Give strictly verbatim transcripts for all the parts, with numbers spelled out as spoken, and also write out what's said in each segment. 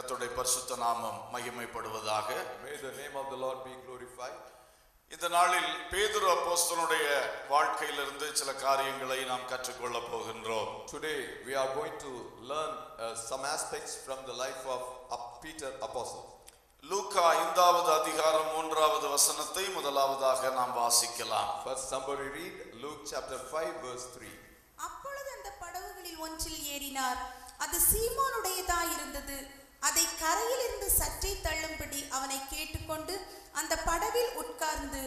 கர்த்தருடைய பரிசுத்த நாமம் மகிமைப்படுவதாக. May the name of the Lord be glorified. இந்த நாளில் பேதுரு அப்போஸ்தலனுடைய வாழ்க்கையிலிருந்து சில காரியங்களை நாம் கற்றுக்கொள்ள போகின்றோம். Today we are going to learn uh, some aspects from the life of Peter apostle. லூக்கா ஐந்தாவது அதிகாரம் மூன்றாவது வசனத்தை முதலாவதாக நாம் வாசிக்கலாம். First somebody read Luke chapter five verse three. அப்பொழுது அந்த படகுகளில் ஒன்றில் ஏறினார். அது சீமோனுடையதாய் இருந்தது. அதை கரையில் இருந்து சற்றே தள்ளும்படி அவனை கேட்டுக்கொண்டு அந்த படவில் உட்கார்ந்து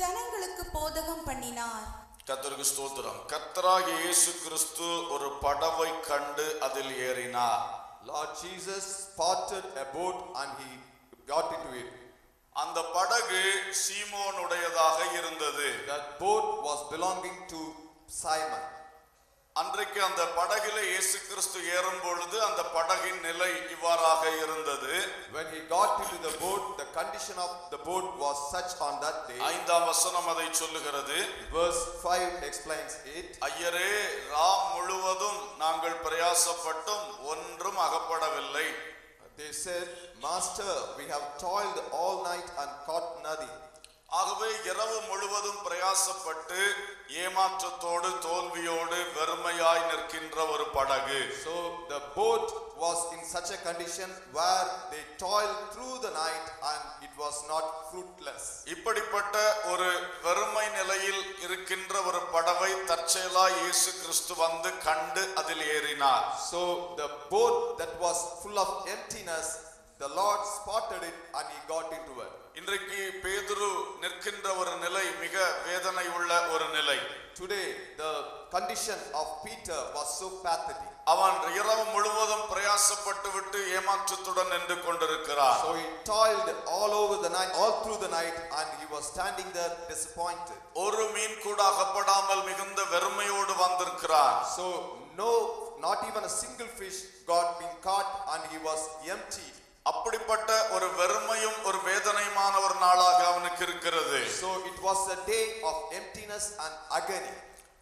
ஜனங்களுக்கு போதகம் பண்ணினார். கர்த்தருக்கு ஸ்தோத்திரம். கர்த்தராகிய இயேசு கிறிஸ்து ஒரு படவை கண்டு அதில் ஏறினார். Lord Jesus spotted a boat and he got into it. அந்த படகு சீமோனுடையதாக இருந்தது. That boat was belonging to Simon. அன்றைக்கு அந்த படகிலே இயேசு கிறிஸ்து ஏறும் பொழுது அந்த படகின் நிலை இவ்வாறாக இருந்தது. When he got into the boat, the condition of the boat was such on that day. ஐந்தாம் வசனம் அதை சொல்லுகிறது. Verse five explains it. ஐயரே, ராம் முழுவதும் நாங்கள் பிரயாசப்பட்டும் ஒன்றும் அகப்படவில்லை. They said, Master, we have toiled all night and caught nothing. ஆகவே இரவு முழுவதும் பிரயாசப்பட்டு ஏமாற்றத்தோடு தோல்வியோடு வெறுமையாய் நிற்கின்ற ஒரு படகு. So the boat was in such a condition where they toiled through the night and it was not fruitless. இப்படிப்பட்ட ஒரு வெறுமை நிலையில் இருக்கின்ற ஒரு படவை தற்செயலாய் இயேசு கிறிஸ்து வந்து கண்டு அதில் ஏறினார். So the boat that was full of emptiness, the Lord spotted it and he got into it. இன்றைக்கு பேதுரு நிற்கின்ற ஒரு நிலை மிக வேதனை உள்ள ஒரு நிலை. Today the condition of Peter was so pathetic. அவன் இரவு முழுவதும் பிரயாசப்பட்டுவிட்டு ஏமாற்றத்துடன் நின்று கொண்டிருக்கிறார். So he toiled all over the night, all through the night, and he was standing there disappointed. ஒரு மீன் கூட அகப்படாமல் மிகுந்த வெறுமையோடு வந்திருக்கிறார். So no, not even a single fish got been caught and he was empty. அப்படிப்பட்ட ஒரு வெறுமையும் ஒரு வேதனையுமான ஒரு நாளாக அவனுக்கு இருக்கிறது. So it was a day of emptiness and agony.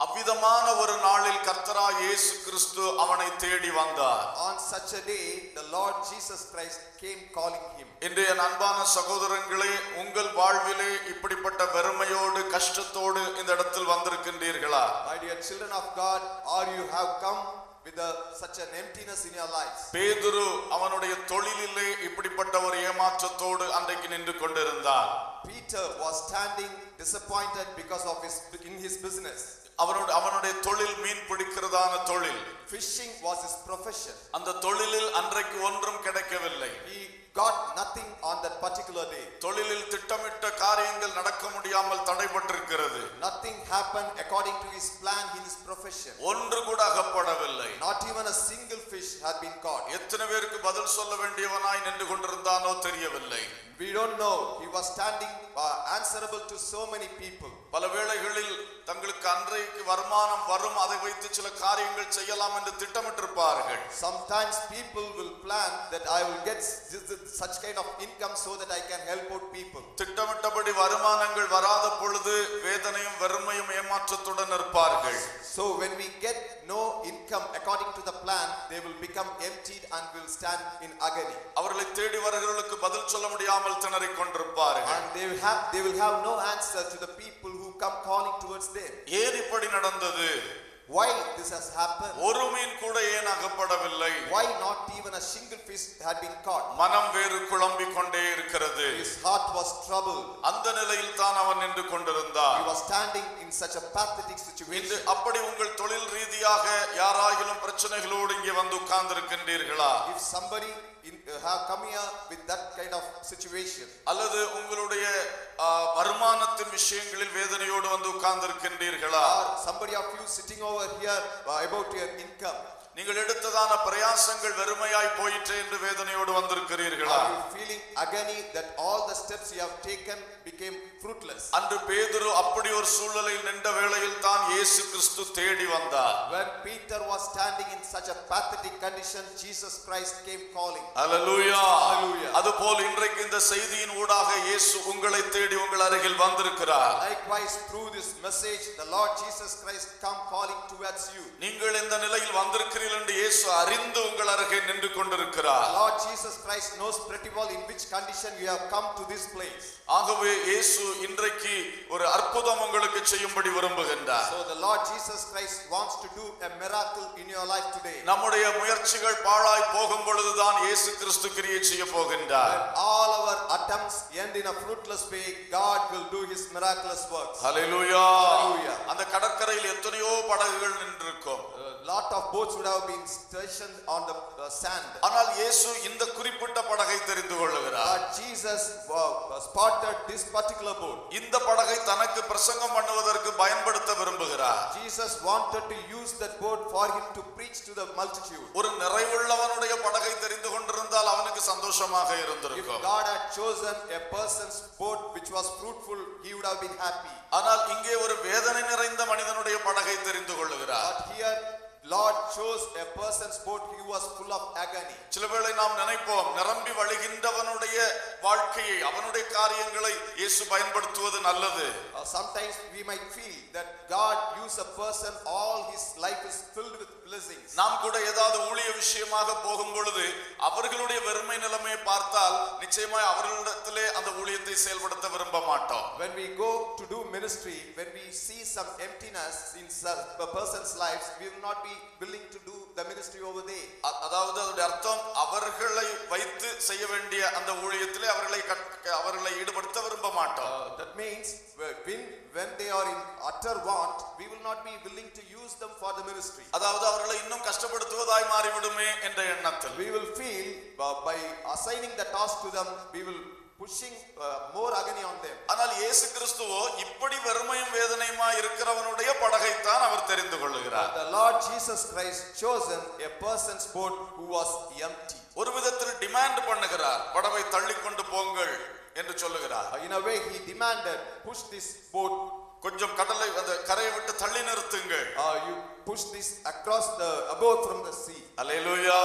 அவ்விதமான ஒரு நாளில் கர்த்தராகிய இயேசு கிறிஸ்து அவனை தேடி வந்தார். On such a day the Lord Jesus Christ came calling him. இன்றைய அன்பான சகோதரர்களே, உங்கள் வாழ்விலே இப்படிப்பட்ட வெறுமையோடு கஷ்டத்தோடு இந்த இடத்தில் வந்திருக்கின்றீர்களா? My dear children of God, are you have come with a, such an emptiness in your lives. பேதுரு அவனுடைய தொழிலிலே இப்படிப்பட்ட ஒரு ஏமாற்றத்தோடு அன்றைக்கு நின்று கொண்டிருந்தான். Peter was standing disappointed because of his in his business. அவனுடைய அவனுடைய தொழில் மீன் பிடிக்கிறதான தொழில். Fishing was his profession. அந்த தொழிலில் அன்றைக்கு ஒன்றும் கிடைக்கவில்லை. He got nothing on that particular day. தொழிலில் திட்டமிட்ட காரியங்கள் நடக்க முடியாமல் தடைபட்டிருக்கிறது. Nothing happened according to his plan in his profession. ஒன்று கூட அகப்படவில்லை. Not even a single fish had been caught. எத்தனை பேருக்கு பதில் சொல்ல வேண்டியவனாய் நின்று கொண்டிருந்தானோ தெரியவில்லை. We don't know. He was standing uh, answerable to so many people. பல வேளைகளில் தங்களுக்கு அன்றைக்கு வருமானம் வரும், அதை வைத்து சில காரியங்கள் செய்யலாம் என்று திட்டமிட்டிருப்பார்கள். Sometimes people will plan that I will get such kind of income so that I can help out people. திட்டமிட்டபடி வருமானங்கள் வராத பொழுது வேதனையும் வறுமையும் ஏமாற்றத்துடன் இருப்பார்கள். So when we get no income according to the plan, they will become emptied and will stand in agony. அவர்களை தேடி வரவர்களுக்கு பதில் சொல்ல முடியாமல் திணறிக் கொண்டிருப்பார்கள். And they will have they will have no answer to the people who come calling towards them. ஏறிப்படி நடந்தது. Why this has happened? ஒரு மீன் கூட ஏன் அகப்படவில்லை? Why not even a single fish had been caught? மனம் வேறு குழம்பிக் கொண்டே இருக்கிறது. His heart was troubled. அந்த நிலையில் தான் அவன் நின்று கொண்டிருந்தான். He was standing in such a pathetic situation. அப்படி உங்கள் தொழில் ரீதியாக யாராயிலும் பிரச்சனைகளோடு இங்கே வந்து உட்கார்ந்திருக்கின்றீர்களா? If somebody in, uh, have come here with that kind of situation. அல்லது உங்களுடைய வருமானத்தின் விஷயங்களில் வேதனையோடு வந்து உட்கார்ந்திருக்கின்றீர்களா? Somebody of you sitting over here about your income. நீங்கள் எடுத்ததான பிரயாசங்கள் வெறுமையாய் போயிற்றே என்று வேதனையோடு வந்திருக்கிறீர்களா? Are you feeling agony that all the steps you have taken became fruitless. Andru Pedru appadi or soolalayil ninda velayil than Yesu Christu thedi vandar. When Peter was standing in such a pathetic condition, Jesus Christ came calling. Hallelujah. Hallelujah. Adu pol indraikku indha seithiyin oodaga Yesu ungalai thedi ungal arigil vandirukkirar. Likewise, through this message, the Lord Jesus Christ come calling towards you. Ningal indha nilayil vandirukkiral endu Yesu arindu ungal arigil nindu kondirukkirar. Lord Jesus Christ knows pretty well in which condition you have come to this place. ஆகவே இயேசு இன்றைக்கு ஒரு அற்புதம் உங்களுக்கு செய்யும்படி விரும்புகின்றார். So the Lord Jesus Christ wants to do a miracle in your life today. நம்முடைய முயற்சிகள் பாழாய் போகும் பொழுது தான் இயேசு கிறிஸ்து கிரியை செய்ய போகின்றார். All our attempts end in a fruitless way. God will do his miraculous works. Hallelujah. Hallelujah. அந்த கடற்கரையில் எத்தனையோ படகுகள் நின்றிருக்கும். Lot of boats would have been stationed on the uh, sand. ஆனால் இயேசு இந்த குறிப்பிட்ட படகை தெரிந்து கொள்கிறார். But Jesus uh, spotted this particular boat. இந்த படகை தனக்கு பிரசங்கம் பண்ணுவதற்கு பயன்படுத்த விரும்புகிறார். Jesus wanted to use that boat for him to preach to the multitude. ஒரு நிறைவுள்ளவனுடைய படகை தெரிந்து கொண்டிருந்தால் அவனுக்கு சந்தோஷமாக இருந்திருக்கும். If God had chosen a person's boat which was fruitful, he would have been happy. ஆனால் இங்கே ஒரு வேதனை நிறைந்த மனிதனுடைய படகை தெரிந்து கொள்கிறார். But here Lord chose a person's boat who was full of agony. சிலவேளை நாம் நினைப்போம் நிரம்பி வழிகின்றவனுடைய வாழ்க்கையை அவனுடைய காரியங்களை இயேசு பயன்படுத்துவது நல்லது. Sometimes we might feel that God use a person all his life is filled with blessings. நாம் கூட ஏதாவது ஊழிய விஷயமாக போகும் பொழுது அவர்களுடைய வெறுமை நிலைமையை பார்த்தால் நிச்சயமாய் அவர்களிடத்திலே அந்த ஊழியத்தை செயல்படுத்த விரும்ப மாட்டோம். When we go to do ministry, when we see some emptiness in a person's lives, we will not be willing to do the ministry over there. அதாவது அந்த அர்த்தம் அவர்களை வைத்து செய்ய வேண்டிய அந்த ஊழியத்திலே அவர்களை அவர்களை ஈடுபடுத்த விரும்ப மாட்டோம். That means when when they are in utter want, we will not be willing to use them for the ministry. அதாவது அவர்களை இன்னும் கஷ்டப்படுத்துவதாய் மாறி விடுமே என்ற எண்ணத்தில் we will feel by assigning the task to them we will pushing uh, more agony on them. ஆனால் இயேசு கிறிஸ்துவோ இப்படி வெறுமையும் வேதனையுமாய் இருக்கிறவனுடைய படகை தான் அவர் தெரிந்து கொள்கிறார். The Lord Jesus Christ chosen a person's boat who was empty. ஒரு விதத்தில் டிமாண்ட் பண்ணுகிறார் படகை தள்ளி கொண்டு போங்கள் என்று சொல்லுகிறார். In a way he demanded push this boat கொஞ்சம் கடலை கரையை விட்டு தள்ளி நிறுத்துங்கள். You push this across the above from the sea. Hallelujah.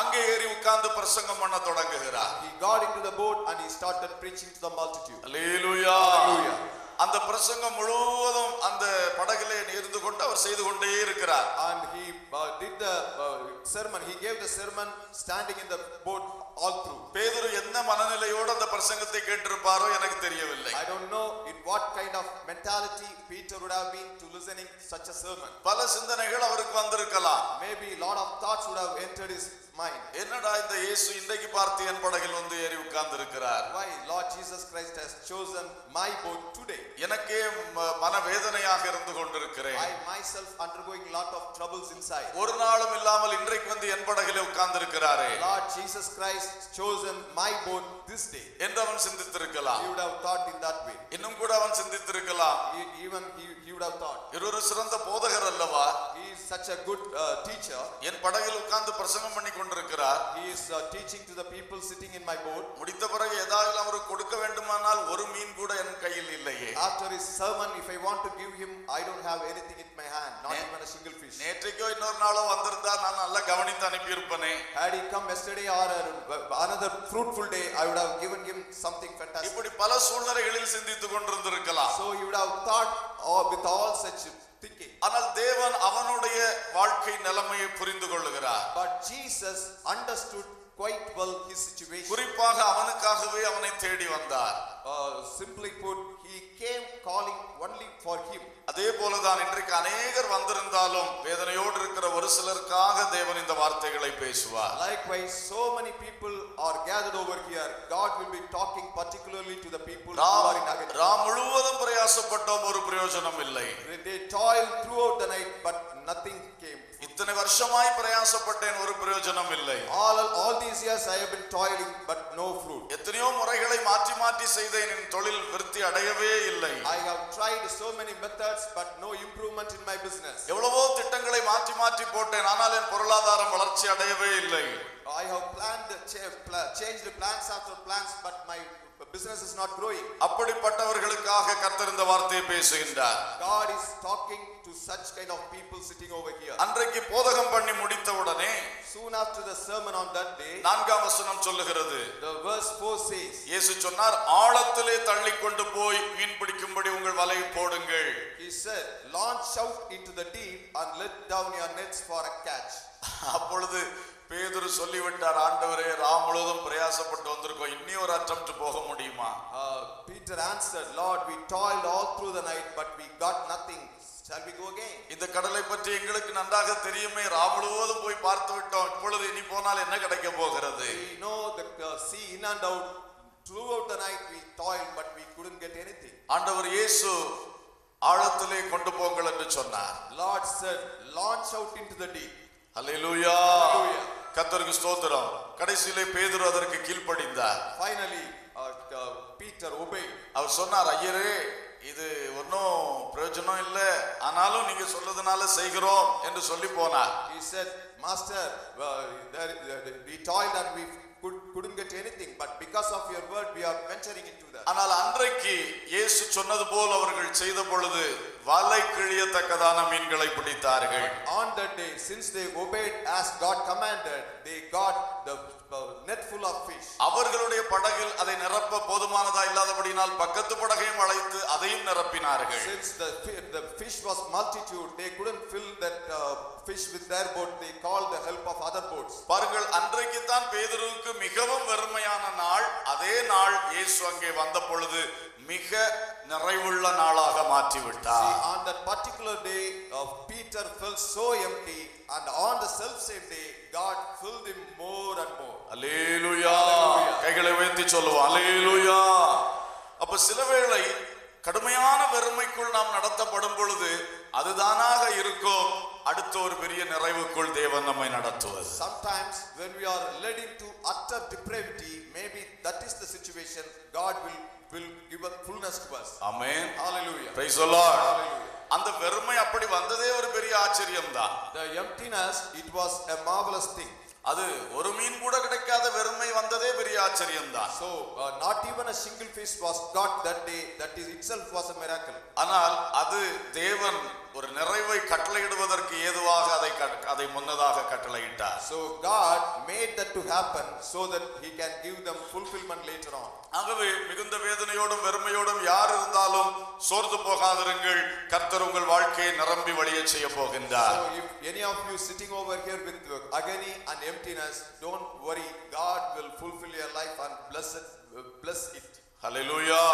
அங்கே ஏறி உட்கார்ந்து பிரசங்கம் பண்ண தொடங்குகிறார். He got into the boat and he started preaching to the multitude. Hallelujah. Hallelujah. அந்த பிரசங்கம் முழுவதும் அந்த படகிலே இருந்து கொண்டு அவர் செய்து கொண்டே இருக்கிறார். And he uh, did the uh, sermon. He gave the sermon standing in the boat all through. பேதுரு என்ன மனநிலையோடு அந்த பிரசங்கத்தை கேட்டிருப்பாரோ எனக்கு தெரியவில்லை. I don't know in what kind of mentality Peter would have been to listening such a sermon. பல சிந்தனைகள் அவருக்கு வந்திருக்கலாம். Maybe lot of thoughts would have entered his mind. என்னடா இந்த இயேசு இன்றைக்கு பார்த்து என் படகில் வந்து ஏறி உட்கார்ந்திருக்கிறார். Why Lord Jesus Christ has chosen my boat today? எனக்கே மனவேதனையாக இருந்து கொண்டிருக்கிறேன். I myself undergoing lot of troubles inside. ஒரு நாளும் இல்லாமல் இன்றைக்கு வந்து என் படகிலே உட்கார்ந்திருக்கிறாரே. Lord Jesus Christ chosen my boat this day. என்றவன் சிந்தித்திருக்கலாம். He would have thought in that way. இன்னும் கூட அவன் சிந்தித்திருக்கலாம். Even he, he would have thought. இவரு சிறந்த போதகர் அல்லவா? He is such a good uh, teacher. என் படகில் உட்கார்ந்து பிரசங்கம் பண்ணி கொண்டிருக்கிறார். He is uh, teaching to the people sitting in my boat. முடித்த பிறகு ஏதாவது அவரு கொடுக்க வேண்டுமானால் ஒரு மீன் கூட என் கையில் இல்லையே. After his sermon, if I want to give him, I don't have anything in my hand, not even a single fish. நேற்றைக்கோ இன்னொரு நாளோ வந்திருந்தா நான் நல்லா கவனித்து அனுப்பி இருப்பனே. Had he come yesterday or another fruitful day, I would have given him something fantastic. இப்படி பல சூழ்நிலைகளில் சிந்தித்துக் கொண்டிருந்திருக்கலாம். So he would have thought or with all such thinking. ஆனால் தேவன் அவனுடைய வாழ்க்கை நிலைமையை புரிந்து கொள்கிறார். But Jesus understood quite well his situation. குறிப்பாக அவனுக்காகவே அவனை தேடி வந்தார். Simply put, he came calling only for him. அதே போல தான் இன்றைக்கு अनेகர் வந்திருந்தாலும் வேதனையோடு இருக்கிற ஒரு சிலருக்காக தேவன் இந்த வார்த்தைகளை பேசுவார். Likewise, so many people are gathered over here. God will be talking particularly to the people who are in agony. Ram முழுவதும் பிரயாசப்பட்டோம் ஒரு பிரயோஜனம் இல்லை. They toiled throughout the night but nothing came. இத்தனை வருஷமாய் பிரயாசப்பட்டேன் ஒரு பிரயோஜனம் இல்லை. All all these years I have been toiling but no fruit. எத்தனையோ முறைகளை மாற்றி மாற்றி செய்தேன் என் தொழில் விருத்தி அடையவே இல்லை. I have tried so many methods but no improvement in my business. எவ்வளவோ திட்டங்களை மாற்றி மாற்றி போட்டேன் ஆனால் என் பொருளாதாரம் வளர்ச்சி அடையவே இல்லை. I have planned, changed plans after plans, but my business is not growing. அப்படிப்பட்டவர்களுக்காக கர்த்தர் இந்த வார்த்தையை பேசுகின்றார். God is talking to such kind of people sitting over here. அன்றைக்கு போதகம் பண்ணி முடித்த உடனே, soon after the sermon on that day, நான்காம் வசனம் சொல்லுகிறது. The verse four says, இயேசு சொன்னார், ஆழத்திலே தள்ளி கொண்டு போய் மீன் பிடிக்கும்படி உங்கள் வலையை போடுங்கள். He said, launch out into the deep and let down your nets for a catch. அப்பொழுது பேதுரு சொல்லிவிட்டார், ஆண்டவரே ராமுலோகம் பிரயாசப்பட்டு வந்திருக்கோம், இன்னி ஒரு அட்டெம்ப்ட் போக முடியுமா? Peter answered, Lord, we toiled all through the night but we got nothing. Shall we go again? இந்த கடலை பற்றி எங்களுக்கு நன்றாக தெரியுமே, ராமுலோகம் போய் பார்த்து விட்டோம், இப்பொழுது இனி போனால் என்ன கிடைக்க போகிறது? We know the sea in and out. Throughout the night we toiled but we couldn't get anything. ஆண்டவர் இயேசு ஆழத்திலே கொண்டு போங்கள் என்று சொன்னார். Lord said, launch out into the deep. Hallelujah. Hallelujah. கர்த்தருக்கு ஸ்தோத்திரம். கடைசியிலே பேதுரு அதற்கு கீழ்ப்படிந்தார். Finally, uh, uh, Peter obeyed. அவர் சொன்னார், ஐயரே இது ஒன்றும் பிரயோஜனம் இல்லை, ஆனாலும் நீங்க சொல்றதுனால செய்கிறோம் என்று சொல்லி போனார். He said, Master, well, there, there, we toiled and we could, couldn't get anything, but because of your word we are venturing into that. ஆனால் அன்றைக்கு இயேசு சொன்னது போல் அவர்கள் செய்த பொழுது வலை கிழியத்தக்கதான மீன்களை பிடித்தார்கள். On that day, since they obeyed as God commanded, they got the net full of fish. அவர்களுடைய படகில் அதை நிரப்ப போதுமானதா இல்லாதபடியால் பக்கத்து படகையும் அழைத்து அதையும் நிரப்பினார்கள். Since the the fish was multitude, they couldn't fill that uh, fish with their boat. They called the help of other boats. பாருங்கள், அன்றைக்கு தான் பேதுருவுக்கு மிகவும் வெறுமையான நாள். அதே நாள் இயேசு அங்கே வந்த பொழுது மிக நிறைவுள்ள நாளாக மாற்றி விட்டார். On that particular day, uh, Peter felt so empty, and on the self-same day, God filled him more and more. Hallelujah. கைகளை உயர்த்தி சொல்லுவோம். Hallelujah. அப்ப சில வேளை கடுமையான வெறுமைக்குள் நாம் நடத்தப்படும் பொழுது அதுதானாக இருக்கும் அடுத்த ஒரு பெரிய நிறைவுக்குள் தேவன் நம்மை நடத்துவார். Sometimes when we are led into utter depravity, maybe that is the situation. God will will give a fullness to us. Amen. Hallelujah. Praise the Lord. Hallelujah. அந்த வெறுமை அப்படி வந்ததே ஒரு பெரிய ஆச்சரியம்தான். The emptiness, it was a marvelous thing. அது ஒரு மீன் கூட கிடைக்காத வெறுமை வந்ததே பெரிய ஆச்சரியம்தான். So uh, not even a single fish was got that day. That is itself was a miracle. ஆனால் அது தேவன் ஒரு நிறைவை கட்டளையிடுவதற்கு ஏதுவாக அதை அதை முன்னதாக கட்டளையிட்டார். So God made that to happen so that he can give them fulfillment later on. ஆகவே மிகுந்த வேதனையோடும் வெறுமையோடும் யார் இருந்தாலும் சோர்ந்து போகாதிருங்கள், கர்த்தர் உங்கள் வாழ்க்கையை நிரம்பி வழிய செய்ய போகின்றார். So if any of you sitting over here with agony and emptiness, don't worry, God will fulfill your life and bless it, bless it. Hallelujah.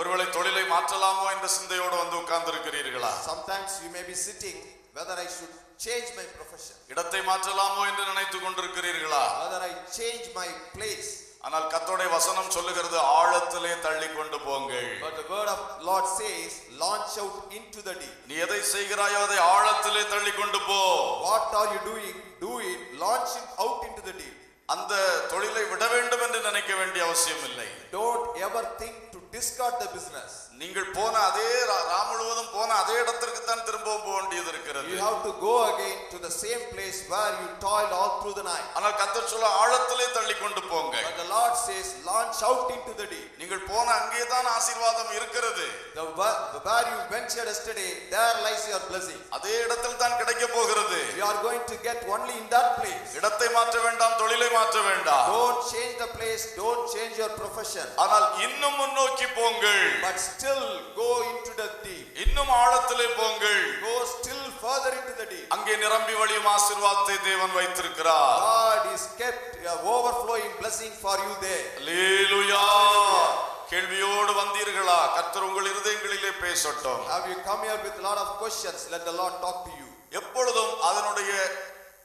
ஒருவேளை தொழிலை மாற்றலாமோ என்ற சிந்தையோட வந்து உட்கார்ந்திருக்கிறீர்களா? Sometimes you may be sitting whether I should change my profession. இடத்தை மாற்றலாமோ என்று நினைத்துக் கொண்டிருக்கிறீர்களா? Whether I change my place. ஆனால் கர்த்தருடைய வசனம் சொல்லுகிறது, ஆழத்திலே தள்ளி கொண்டு போங்கள். But the word of Lord says, launch out into the deep. நீ எதை செய்கிறாயோ அதை ஆழத்திலே தள்ளி கொண்டு போ. What are you doing? Do it. Launch it out into the deep. அந்த தொழிலை விட வேண்டும் என்று நினைக்க வேண்டிய அவசியம் இல்லை. Don't ever think to discard the business. நீங்கள் போன அதே ராமுலோகம் போன அதே இடத்துக்கு தான் திரும்ப போக வேண்டியது இருக்கிறது. You have to go again to the same place where you toiled all through the night. ஆனால் கர்த்தர் சொல்ல ஆழத்திலே தள்ளி கொண்டு போங்க. But the Lord says, launch out into the deep. நீங்கள் போன அங்கே தான் ஆசீர்வாதம் இருக்கிறது. The where you ventured yesterday, there lies your blessing. அதே இடத்தில் தான் கிடைக்க போகிறது. You are going to get only in that place. இடத்தை மாற்ற வேண்டாம், தொழிலை மாற்ற வேண்டாம். Don't change the place, don't change your profession. ஆனால் இன்னும் முன்னோக்கி போங்கள். But still go into the deep. இன்னும் ஆழத்திலே போங்கள். Go still further into the deep. அங்கே நிரம்பி வழியும் ஆசீர்வாதத்தை தேவன் வைத்திருக்கிறார். God is kept your overflowing blessing for you there. Hallelujah. கேள்வியோடு வந்தீர்களா? கர்த்தர் உங்கள் இதயங்களிலே பேசட்டும். Have you come here with a lot of questions? Let the Lord talk to you. எப்பொழுதும் அதனுடைய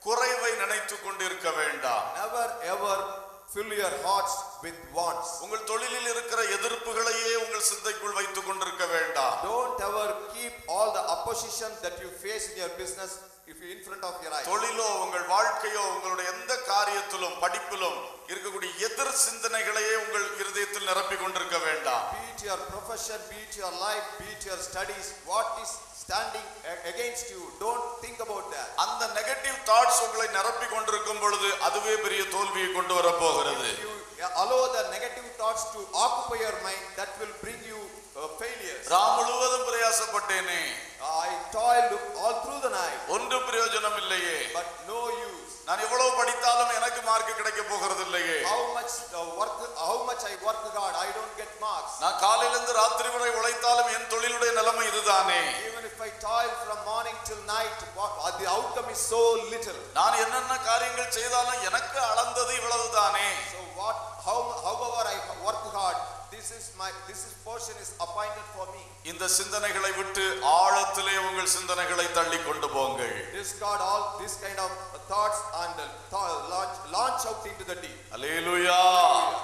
குறைவை நினைத்துக் கொண்டிருக்க வேண்டாம். Never ever fill your hearts with wants. உங்கள் தொழிலில் இருக்கிற எதிர்ப்புகளையே உங்கள் சிந்தைக்குள் வைத்துக் கொண்டிருக்க வேண்டாம். Don't ever keep all the opposition that you face in your business if you in front of your eyes. தொழிலோ உங்கள் வாழ்க்கையோ உங்களுடைய எந்த காரியத்திலும் படிப்பிலும் இருக்கக்கூடிய எதிர் சிந்தனைகளையே உங்கள் இதயத்தில் நிரப்பிக் கொண்டிருக்க வேண்டாம். Beat your profession, beat your life, beat your studies. What is standing against you? Don't think about that. அந்த நெகட்டிவ் தாட்ஸ் உங்களை நிரப்பிக் கொண்டிருக்கும் பொழுது அதுவே பெரிய தோல்வியை கொண்டு வர போகிறது. If you allow the negative thoughts to occupy your mind, that will bring you failures. ராமுழுவதும் பிரயாசப்பட்டேனே. I toiled all through the night. ஒன்று பிரயோஜனம் இல்லையே. But no use. நான் எவ்வளவு படித்தாலும் எனக்கு மார்க் கிடைக்க போகிறது இல்லையே. How much work, how much I work God, I don't get marks. நான் காலையிலிருந்து ராத்திரி வரை உழைத்தாலும் என் தொழிலுடைய நிலைமை இதுதானே. Even if I toil from morning till night, the outcome is so little. நான் என்னென்ன காரியங்கள் செய்தாலும் எனக்கு அளந்தது இவ்வளவுதானே. So what, how, however I work God, this is my, this is portion is appointed for me. இந்த சிந்தனைகளை விட்டு ஆழத்திலே உங்கள் சிந்தனைகளை தள்ளி கொண்டு போங்கள். Discard all this kind of thoughts and launch, launch out into the deep. Hallelujah.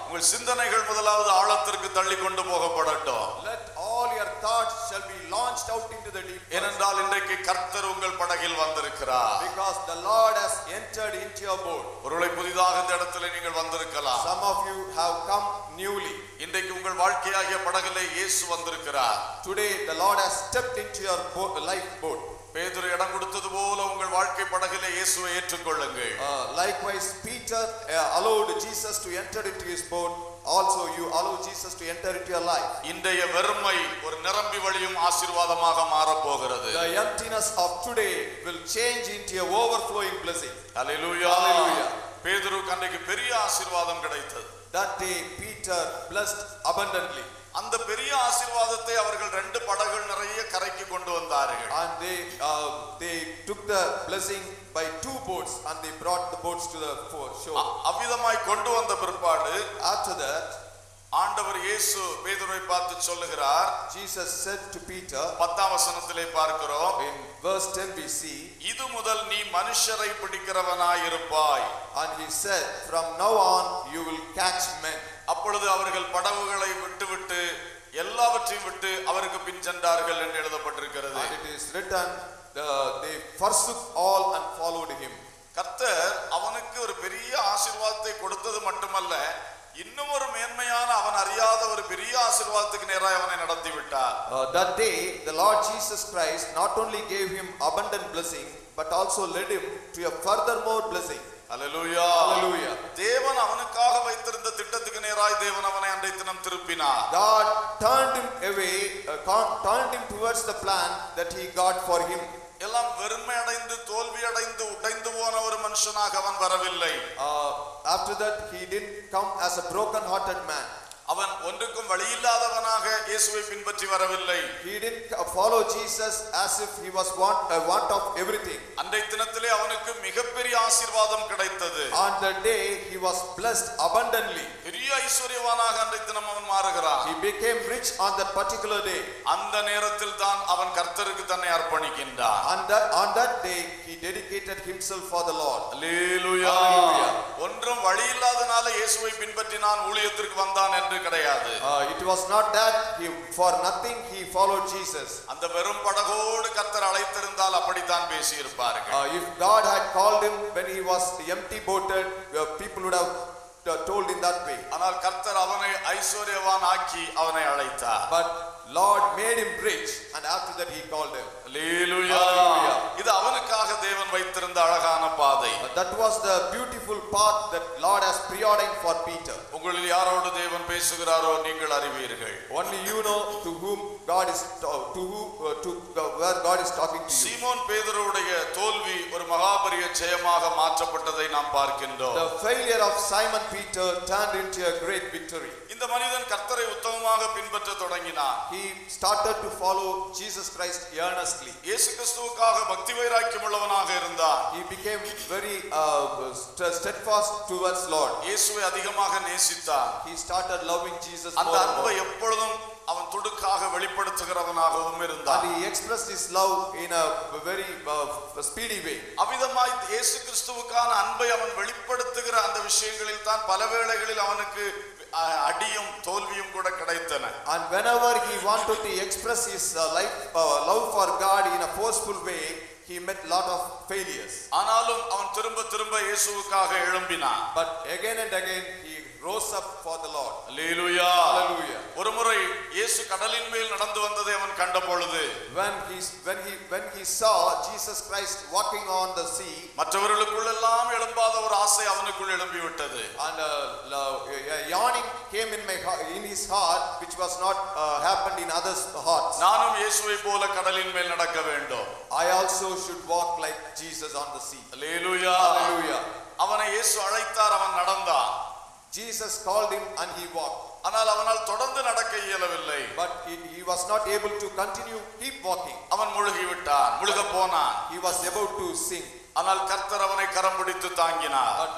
உங்கள் சிந்தனைகள் முதலாவது ஆழத்திற்கு தள்ளி கொண்டு போகப்படட்டும். Let all your thoughts shall be launched out into the deep. ஏனென்றால் இன்றைக்கு கர்த்தர் உங்கள் படகில் வந்திருக்கிறார். Because the Lord has entered into your boat. ஒருவேளை புதிதாக இந்த இடத்திலே நீங்கள் வந்திருக்கலாம். Some of you have come newly. இன்றைக்கு உங்கள் வாழ்க்கையாகிய படகிலே இயேசு வந்திருக்கிறார். Today the Lord has stepped into your boat, life boat. பேதுரு இடம் கொடுத்தது போல உங்கள் வாழ்க்கை படகிலே இயேசுவை ஏற்றுக்கொள்ளுங்கள். Likewise Peter uh, allowed Jesus to enter into his boat. Also you allow Jesus to enter into your life. இன்றைய வெறுமை ஒரு நிரம்பி வழியும் ஆசீர்வாதமாக மாற போகிறது. The emptiness of today will change into a overflowing blessing. Hallelujah. Hallelujah. பேதுருக்கு அன்றைக்கு பெரிய ஆசீர்வாதம் கிடைத்தது. That day Peter blessed abundantly. அந்த பெரிய ஆசீர்வாதத்தை அவர்கள் ரெண்டு படகுகள் நிறைய கரைக்கு கொண்டு வந்தார்கள். And they uh, they took the blessing by two boats and they brought the boats to the shore. அவ்விதமாய் கொண்டு வந்த பிற்பாடு after that ஆண்டவர் இயேசு பேதுருவை பார்த்து சொல்லுகிறார். Jesus said to Peter, பத்தாம் வசனத்திலே பார்க்கிறோம். In verse ten we see, இது முதல் நீ மனுஷரை பிடிக்கிறவனாய் இருப்பாய். And he said, from now on you will catch men. அப்பொழுது அவர்கள் படகுகளை விட்டுவிட்டு எல்லாவற்றையும் விட்டு அவருக்கு பின் சென்றார்கள் என்று எழுதப்பட்டிருக்கிறது. And it is written, they forsook all and followed him. கர்த்தர் அவனுக்கு ஒரு பெரிய ஆசீர்வாதத்தை கொடுத்தது மட்டுமல்ல, இன்னும் ஒரு மேன்மையான அவன் அறியாத ஒரு பெரிய ஆசீர்வாதத்துக்கு நேராய் அவனை நடத்தி விட்டார். That day the Lord Jesus Christ not only gave him abundant blessing but also led him to a furthermore blessing. Hallelujah. Hallelujah. தேவன் அவனுக்காக வைத்திருந்த திட்டத்துக்கு நேராய் தேவன் அவனை அன்றைய தினம் திருப்பினார். God turned him away, uh, turned him towards the plan that he got for him. எல்லாம் வெறுமை அடைந்து தோல்வி அடைந்து உடைந்து போன ஒரு மனுஷனாக அவன் வரவில்லை. After that he didn't come as a broken hearted man. அவன் ஒன்றுக்கும் வழி இல்லாதவனாக இயேசுவை பின்பற்றி வரவில்லை. He didn't follow Jesus as if he was want a want of everything. அன்றைய தினத்திலே அவனுக்கு மிகப்பெரிய ஆசீர்வாதம் கிடைத்தது. On that day he was blessed abundantly. பெரிய ஐஸ்வரியவானாக அன்றைய தினம் அவன் மாறுகிறான். He became rich on that particular day. அந்த நேரத்தில் தான் அவன் கர்த்தருக்கு தன்னை அர்ப்பணிக்கின்றான். On that on that day he dedicated himself for the Lord. Hallelujah. ஒன்றும் வழி இல்லாதனால இயேசுவை பின்பற்றி நான் ஊழியத்திற்கு வந்தான் என்று கிடையாது. It was not that he for nothing he followed Jesus. அந்த வெறும் படகோடு கர்த்தர் அழைத்திருந்தால் அப்படிதான் பேசி இருப்பார்கள். If God had called him when he was empty boated, people would have told in that way. ஆனால் கர்த்தர் அவனை ஐஸ்வரியவான் ஆக்கி அவனை அழைத்தார். But Lord made him rich and after that he called him. Hallelujah. இது அவனுக்காக தேவன் வைத்திருந்த அழகான பாதை. That was the beautiful path that Lord has preordained for Peter. உங்களில் யாரோடு தேவன் பேசுகிறாரோ நீங்கள் அறிவீர்கள். Only you know to whom God is to who uh, to where God is talking to you. சீமோன் பேதுருவுடைய தோல்வி ஒரு மகாபரிய ஜெயமாக மாற்றப்பட்டதை நாம் பார்க்கின்றோம். The failure of Simon Peter turned into a great victory. இந்த மனிதன் கர்த்தரை உத்தமமாக பின்பற்ற தொடங்கினான். He started to follow Jesus Christ earnestly. இயேசு கிறிஸ்துவுக்காக பக்தி வைராக்கியம் உள்ளவனாக இருந்தான். He became very uh, steadfast towards Lord. இயேசுவை அதிகமாக நேசித்தான். He started loving Jesus more. அந்த அன்பை எப்பொழுதும் And he expressed his love in a very uh, speedy way. And whenever he wanted to express his uh, life, uh, love for God in a forceful way, he met lot of failures. But again and again he rose up for the Lord. Hallelujah. Hallelujah. When he when he when he saw Jesus Christ walking on the sea, and a yawning came in my heart, in his heart, which was not uh, happened in others' hearts. I also should walk like Jesus on the sea. Hallelujah. Hallelujah. Jesus called him and he walked. But he, he was not able to continue, keep walking. He was about to sink. But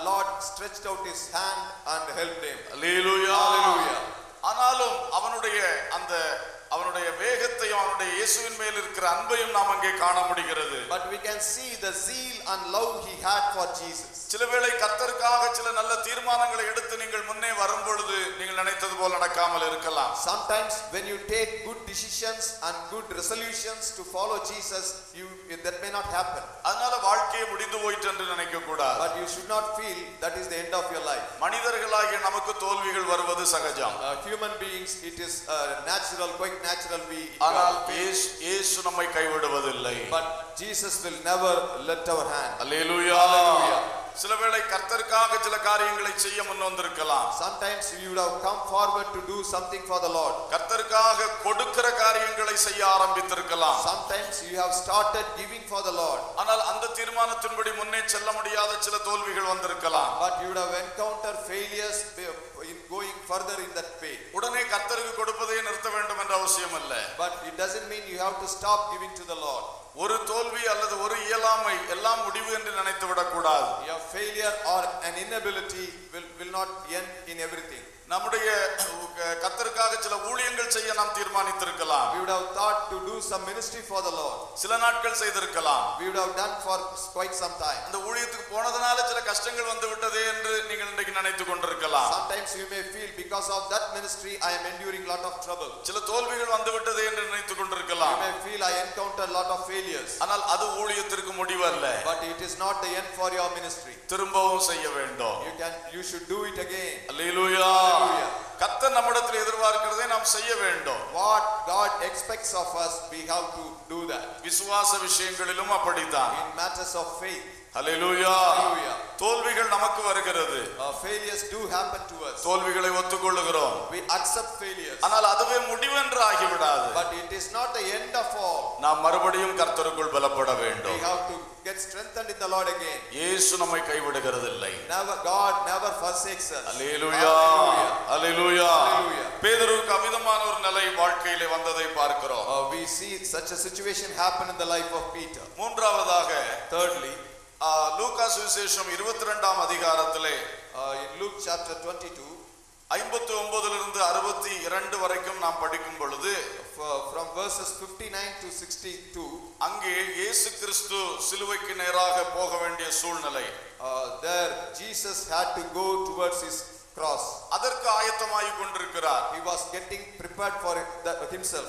Lord stretched out his hand and helped him. Hallelujah. Hallelujah. But we can see the zeal and love he had for Jesus. Sometimes when you take good decisions and good resolutions to follow Jesus, you, that may not happen. But you should not feel that is the end of your life. Uh, human beings, it is uh, natural, quite natural we but Jesus will never let our hand. Hallelujah. Sometimes you would have come forward to do something for the Lord. Sometimes you have started giving for the Lord. But you would have encountered failures in going further in that way. But it doesn't mean you have to stop giving to the Lord. Your failure or an inability will, will not end in everything. We would have thought to do some ministry for the Lord. We would have done for quite some time. Sometimes you may feel because of that ministry I am enduring lot of trouble. You may feel I encountered lot of failures. But it is not the end for your ministry. You can, you should do it again. Hallelujah. What God expects of us, we have to do that. In matters of faith. Hallelujah. Hallelujah. Uh, failures do happen to us. We accept failures. But it is not the end of all. We have to get strengthened in the Lord again. Never, God never forsakes us. Hallelujah. Hallelujah. Hallelujah. Uh, we see such a situation happen in the life of Peter. Thirdly, Uh, in Luke chapter twenty-two, from verses fifty-nine to sixty-two, uh, there Jesus had to go towards his cross. He was getting prepared for himself.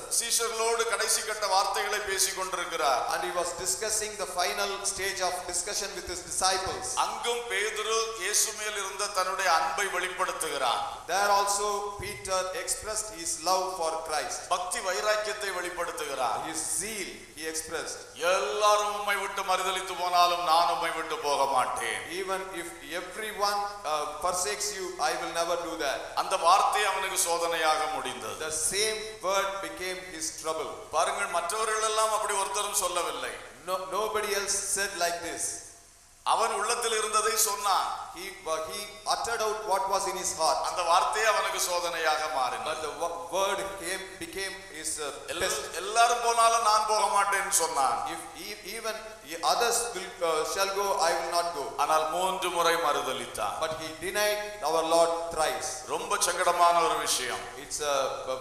And he was discussing the final stage of discussion with his disciples. There also Peter expressed his love for Christ. His zeal he expressed. Even if everyone uh, forsakes you, I will never do that. The same word became his trouble. No, nobody else said like this. He, but he uttered out what was in his heart. அந்த வார்த்தை அவனுக்கு சோதனையாக மாறின. But the word came became his uh, test. எல்லாரும் போனாலும் நான் போக மாட்டேன்னு சொன்னான். If even others will, uh, shall go, I will not go. ஆனால் மூன்று முறை மறுதலித்தான். But he denied our Lord thrice. ரொம்ப சங்கடமான ஒரு விஷயம். It's a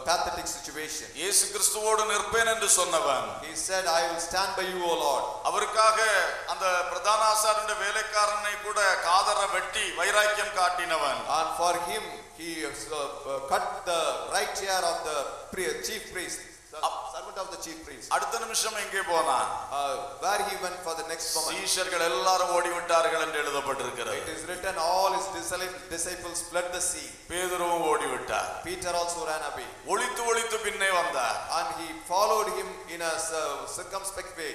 pathetic situation. இயேசு கிறிஸ்துவோடு நிற்பேன் என்று சொன்னவன். He said, I will stand by you, O Lord. அவருக்காக அந்த பிரதான ஆசாரியனுடைய வேலைக்காரனை கூட காதற வெட்டி வைராக்கியம் காட்டினவன். And for him he uh, uh, cut the right ear of the chief priest. Servant of the chief priest. அடுத்த நிமிஷம் எங்கே போனான்? Where he went for the next moment. சீஷர்கள் எல்லாரும் ஓடிவிட்டார்கள் என்று எழுதப்பட்டிருக்கிறது. It is written all his disciples fled the sea. பேதுருவும் ஓடிவிட்டான். Peter also ran away. ஒளித்து ஒளித்து பின்னே வந்தான். And he followed him in a circumspect way.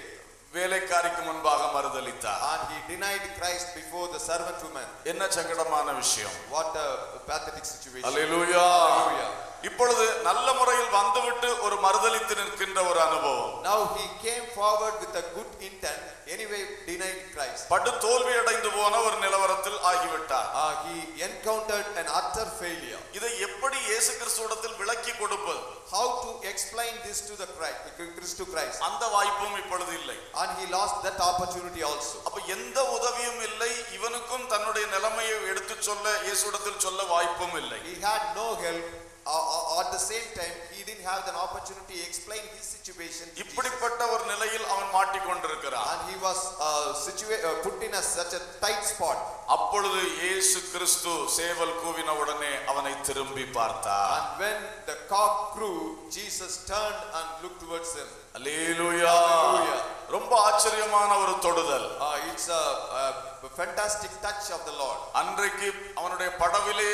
வேலைக்காரிக்கு முன்பாக மறுதலித்தார். And he denied Christ before the servant woman. என்ன சங்கடமான விஷயம். What a pathetic situation. Hallelujah. Hallelujah. இப்பொழுது நல்ல முறையில் வந்துவிட்டு ஒரு மறுதலித்து நிற்கின்ற ஒரு அனுபவம். Now he came forward with a good intent, anyway denied Christ. படு தோல்வி அடைந்து போன ஒரு நிலவரத்தில் ஆகிவிட்டார். He encountered an utter failure. இதை எப்படி இயேசு கிறிஸ்துவிடத்தில் விளக்கி கொடுப்பது? How to explain this to the Christ to Christ? அந்த வாய்ப்பும் இப்பொழுது இல்லை. And he lost that opportunity also. அப்ப எந்த உதவியும் இல்லை, இவனுக்கும் தன்னுடைய நிலைமையை எடுத்துச் சொல்ல இயேசுவிடத்தில் சொல்ல வாய்ப்பும் இல்லை. He had no help. Uh, at the same time he didn't have an opportunity to explain his situation. இப்படிப்பட்ட ஒரு நிலையில் அவன் மாட்டி கொண்டிருக்கிறான். And he was uh, situated uh, put in a such a tight spot. அப்பொழுது இயேசு கிறிஸ்து சேவல் கூவின உடனே அவனை திரும்பி பார்த்தார். And when the cock crew, Jesus turned and looked towards him. Hallelujah. ரொம்ப ஆச்சரியமான ஒரு தொடுதல். It's a, a fantastic touch of the Lord. அன்றைக்கு அவனுடைய படவிலே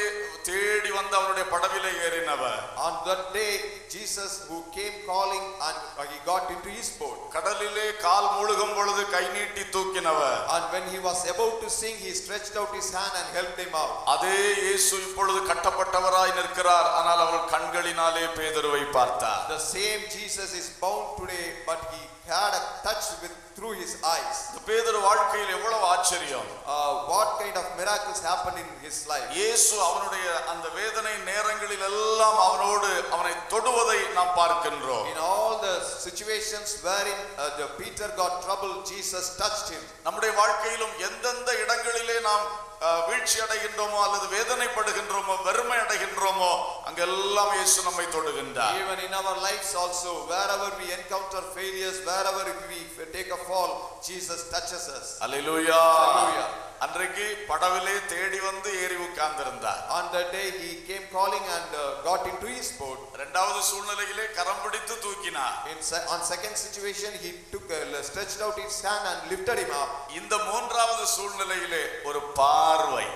தேடி வந்த அவனுடைய படவிலே ஏறினவர். On that day Jesus who came calling and he got into his boat. கடலிலே கால் மூழ்கும் பொழுது கை நீட்டி தூக்கினவர். And when he was about to sink he stretched out his hand and helped him out. அதே இயேசு இப்பொழுது கட்டப்பட்டவராய் நிற்கிறார். ஆனால் அவர் கண்களினாலே பேதுருவை பார்த்தார். The same Jesus is bound today but he had a touch with through his eyes. பேதுரு வாழ்க்கையில் எவ்வளவு ஆச்சரியம். What kind of miracles happened in his life. இயேசு அவனுடைய அந்த வேதனை நேரங்களில் எல்லாம் அவனோடு அவனை தொடுவதை நாம் பார்க்கின்றோம். In all the situations wherein uh, the Peter got trouble, Jesus touched him. நம்முடைய வாழ்க்கையிலும் எந்தெந்த இடங்களிலே நாம் வீழ்ச்சி அடைகின்றோமோ அல்லது வேதனைப்படுகின்றோமோ வெறுமை அடைகின்றோமோ அங்கெல்லாம் இயேசு நம்மை தொடுகின்றார். Even in our lives also, wherever we encounter failures, wherever we take a fall, Jesus touches us. Hallelujah. Hallelujah. அன்றைக்கு படவிலே தேடி வந்து ஏறி உட்கார்ந்திருந்தார். On the day he came calling and uh, got into his boat. இரண்டாவது சூழ்நிலையிலே கரம் பிடித்து தூக்கினார். On second situation he took uh, stretched out his hand and lifted him up. இந்த மூன்றாவது சூழ்நிலையிலே ஒரு பார்வை.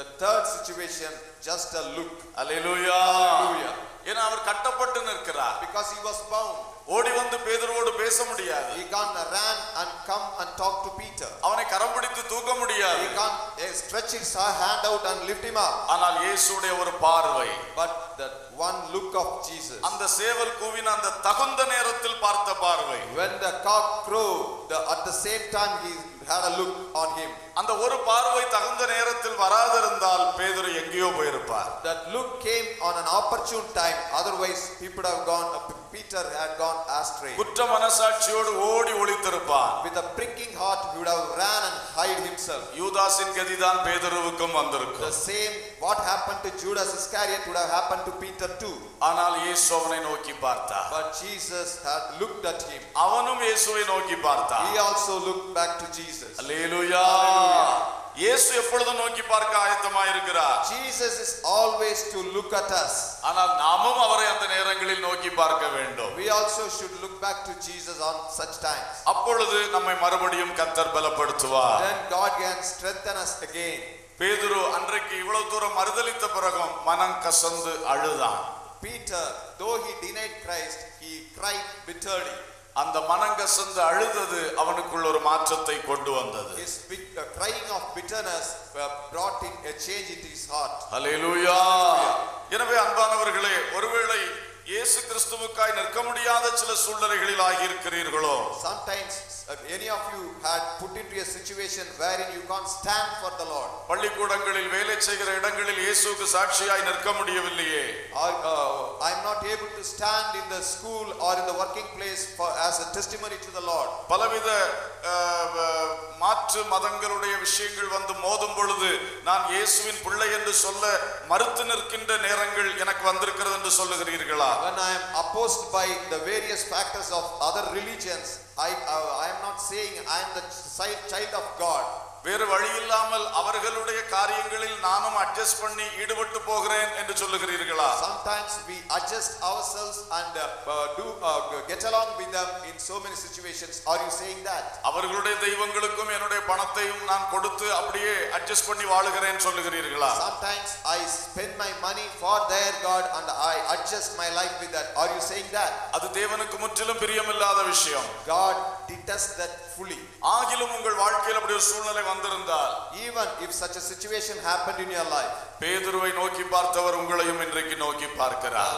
The third situation just a look. Hallelujah. Hallelujah. ஏனா அவர் கட்டப்பட்டு நிற்கிறார். Because he was bound. ஓடி வந்து பேதுருவோடு பேச முடியாது. He can't run and come and talk to Peter. அவனை கரம் பிடித்து தூக்க முடியாது. He can't stretch his hand out and lift him up. ஆனால் இயேசுடைய ஒரு பார்வை. But that one look of Jesus. அந்த சேவல் கூவின அந்த தகுந்த நேரத்தில் பார்த்த பார்வை. When the cock crow, the at the same time he had a look on him. அந்த ஒரு பார்வை தகுந்த நேரத்தில் வராதிருந்தால் பேதுரு எங்கேயோ போயிருப்பார். That look came on an opportune time, otherwise people have gone up. Peter had gone astray. குற்ற மனசாட்சியோடு ஓடி ஒளித்திருப்பார். With a pricking heart he would have ran and hide himself. யூதாஸின் கதிதான் பேதுருவுக்கும் வந்திருக்கும். The same what happened to Judas Iscariot would have happened to Peter too. ஆனால் இயேசு அவனை நோக்கி பார்த்தார். But Jesus had looked at him. அவனும் இயேசுவை நோக்கி பார்த்தான். He also looked back to Jesus. Hallelujah. Hallelujah. இயேசு எப்பொழுதும் நோக்கி பார்க்க ஆயத்தமாய் இருக்கிறார். Jesus is always to look at us. ஆனால் நாமும் அவரை அந்த நேரங்களில் நோக்கி பார்க்க வேண்டும். We also should look back to Jesus on such times. அப்பொழுது நம்மை மறுபடியும் கர்த்தர் பலப்படுத்துவார். Then God can strengthen us again. பேதுரு அன்றைக்கு இவ்வளவு தூரம் மறுதலித்த பிறகும் மனம் கசந்து அழுதான். Peter, though he denied Christ, he cried bitterly. அந்த மனங்கசந்து அழுதது அவனுக்குள்ள ஒரு மாற்றத்தை கொண்டு வந்தது. His crying of bitterness brought in a change in his heart. Hallelujah. எனவே அன்பானவர்களே, ஒருவேளை இயேசு கிறிஸ்து கிறிஸ்துவுக்காய் நிற்க முடியாத சில சூழ்நிலைகளில் ஆகியிருக்கிறீர்களோ, sometimes any of you had put into a situation wherein you can't stand for the Lord. பள்ளிக்கூடங்களில் வேலை செய்கிற இடங்களில் இயேசுவுக்கு சாட்சியாய் நிற்க முடியவில்லையே. I am not able to stand in the school or in the working place for as a testimony to the Lord. பலவித மாற்று மதங்களுடைய விஷயங்கள் வந்து மோதும் பொழுது நான் இயேசுவின் பிள்ளை என்று சொல்ல மறுத்து நிற்கின்ற நேரங்கள் எனக்கு வந்திருக்கிறது என்று சொல்லுகிறீர்களா? When I am opposed by the various factors of other religions, I I am not saying I am the child of God. வேறு வழி இல்லாமல் அவர்களுடைய காரியங்களில் நானும் அட்ஜஸ்ட் பண்ணி ஈடுபட்டு போகிறேன் என்று சொல்லுகிறீர்களா? Sometimes we adjust ourselves and uh, do uh, get along with them in so many situations. Are you saying that? அவர்களுடைய தெய்வங்களுக்கும் என்னுடைய பணத்தையும் நான் கொடுத்து அப்படியே அட்ஜஸ்ட் பண்ணி வாழுகிறேன் சொல்லுகிறீர்களா? Sometimes I spend my money for their God and I adjust my life with that. Are you saying that? அது தேவனுக்கு முற்றிலும் பிரியமில்லாத விஷயம். God detests that fully. ஆகிலும் உங்கள் வாழ்க்கையில் அப்படி ஒரு சூழ்நிலை வந்திருந்தால், even if such a situation happened in your life, பேதுருவை நோக்கி பார்த்தவர் உங்களையும் இன்றைக்கு நோக்கி பார்க்கிறார்.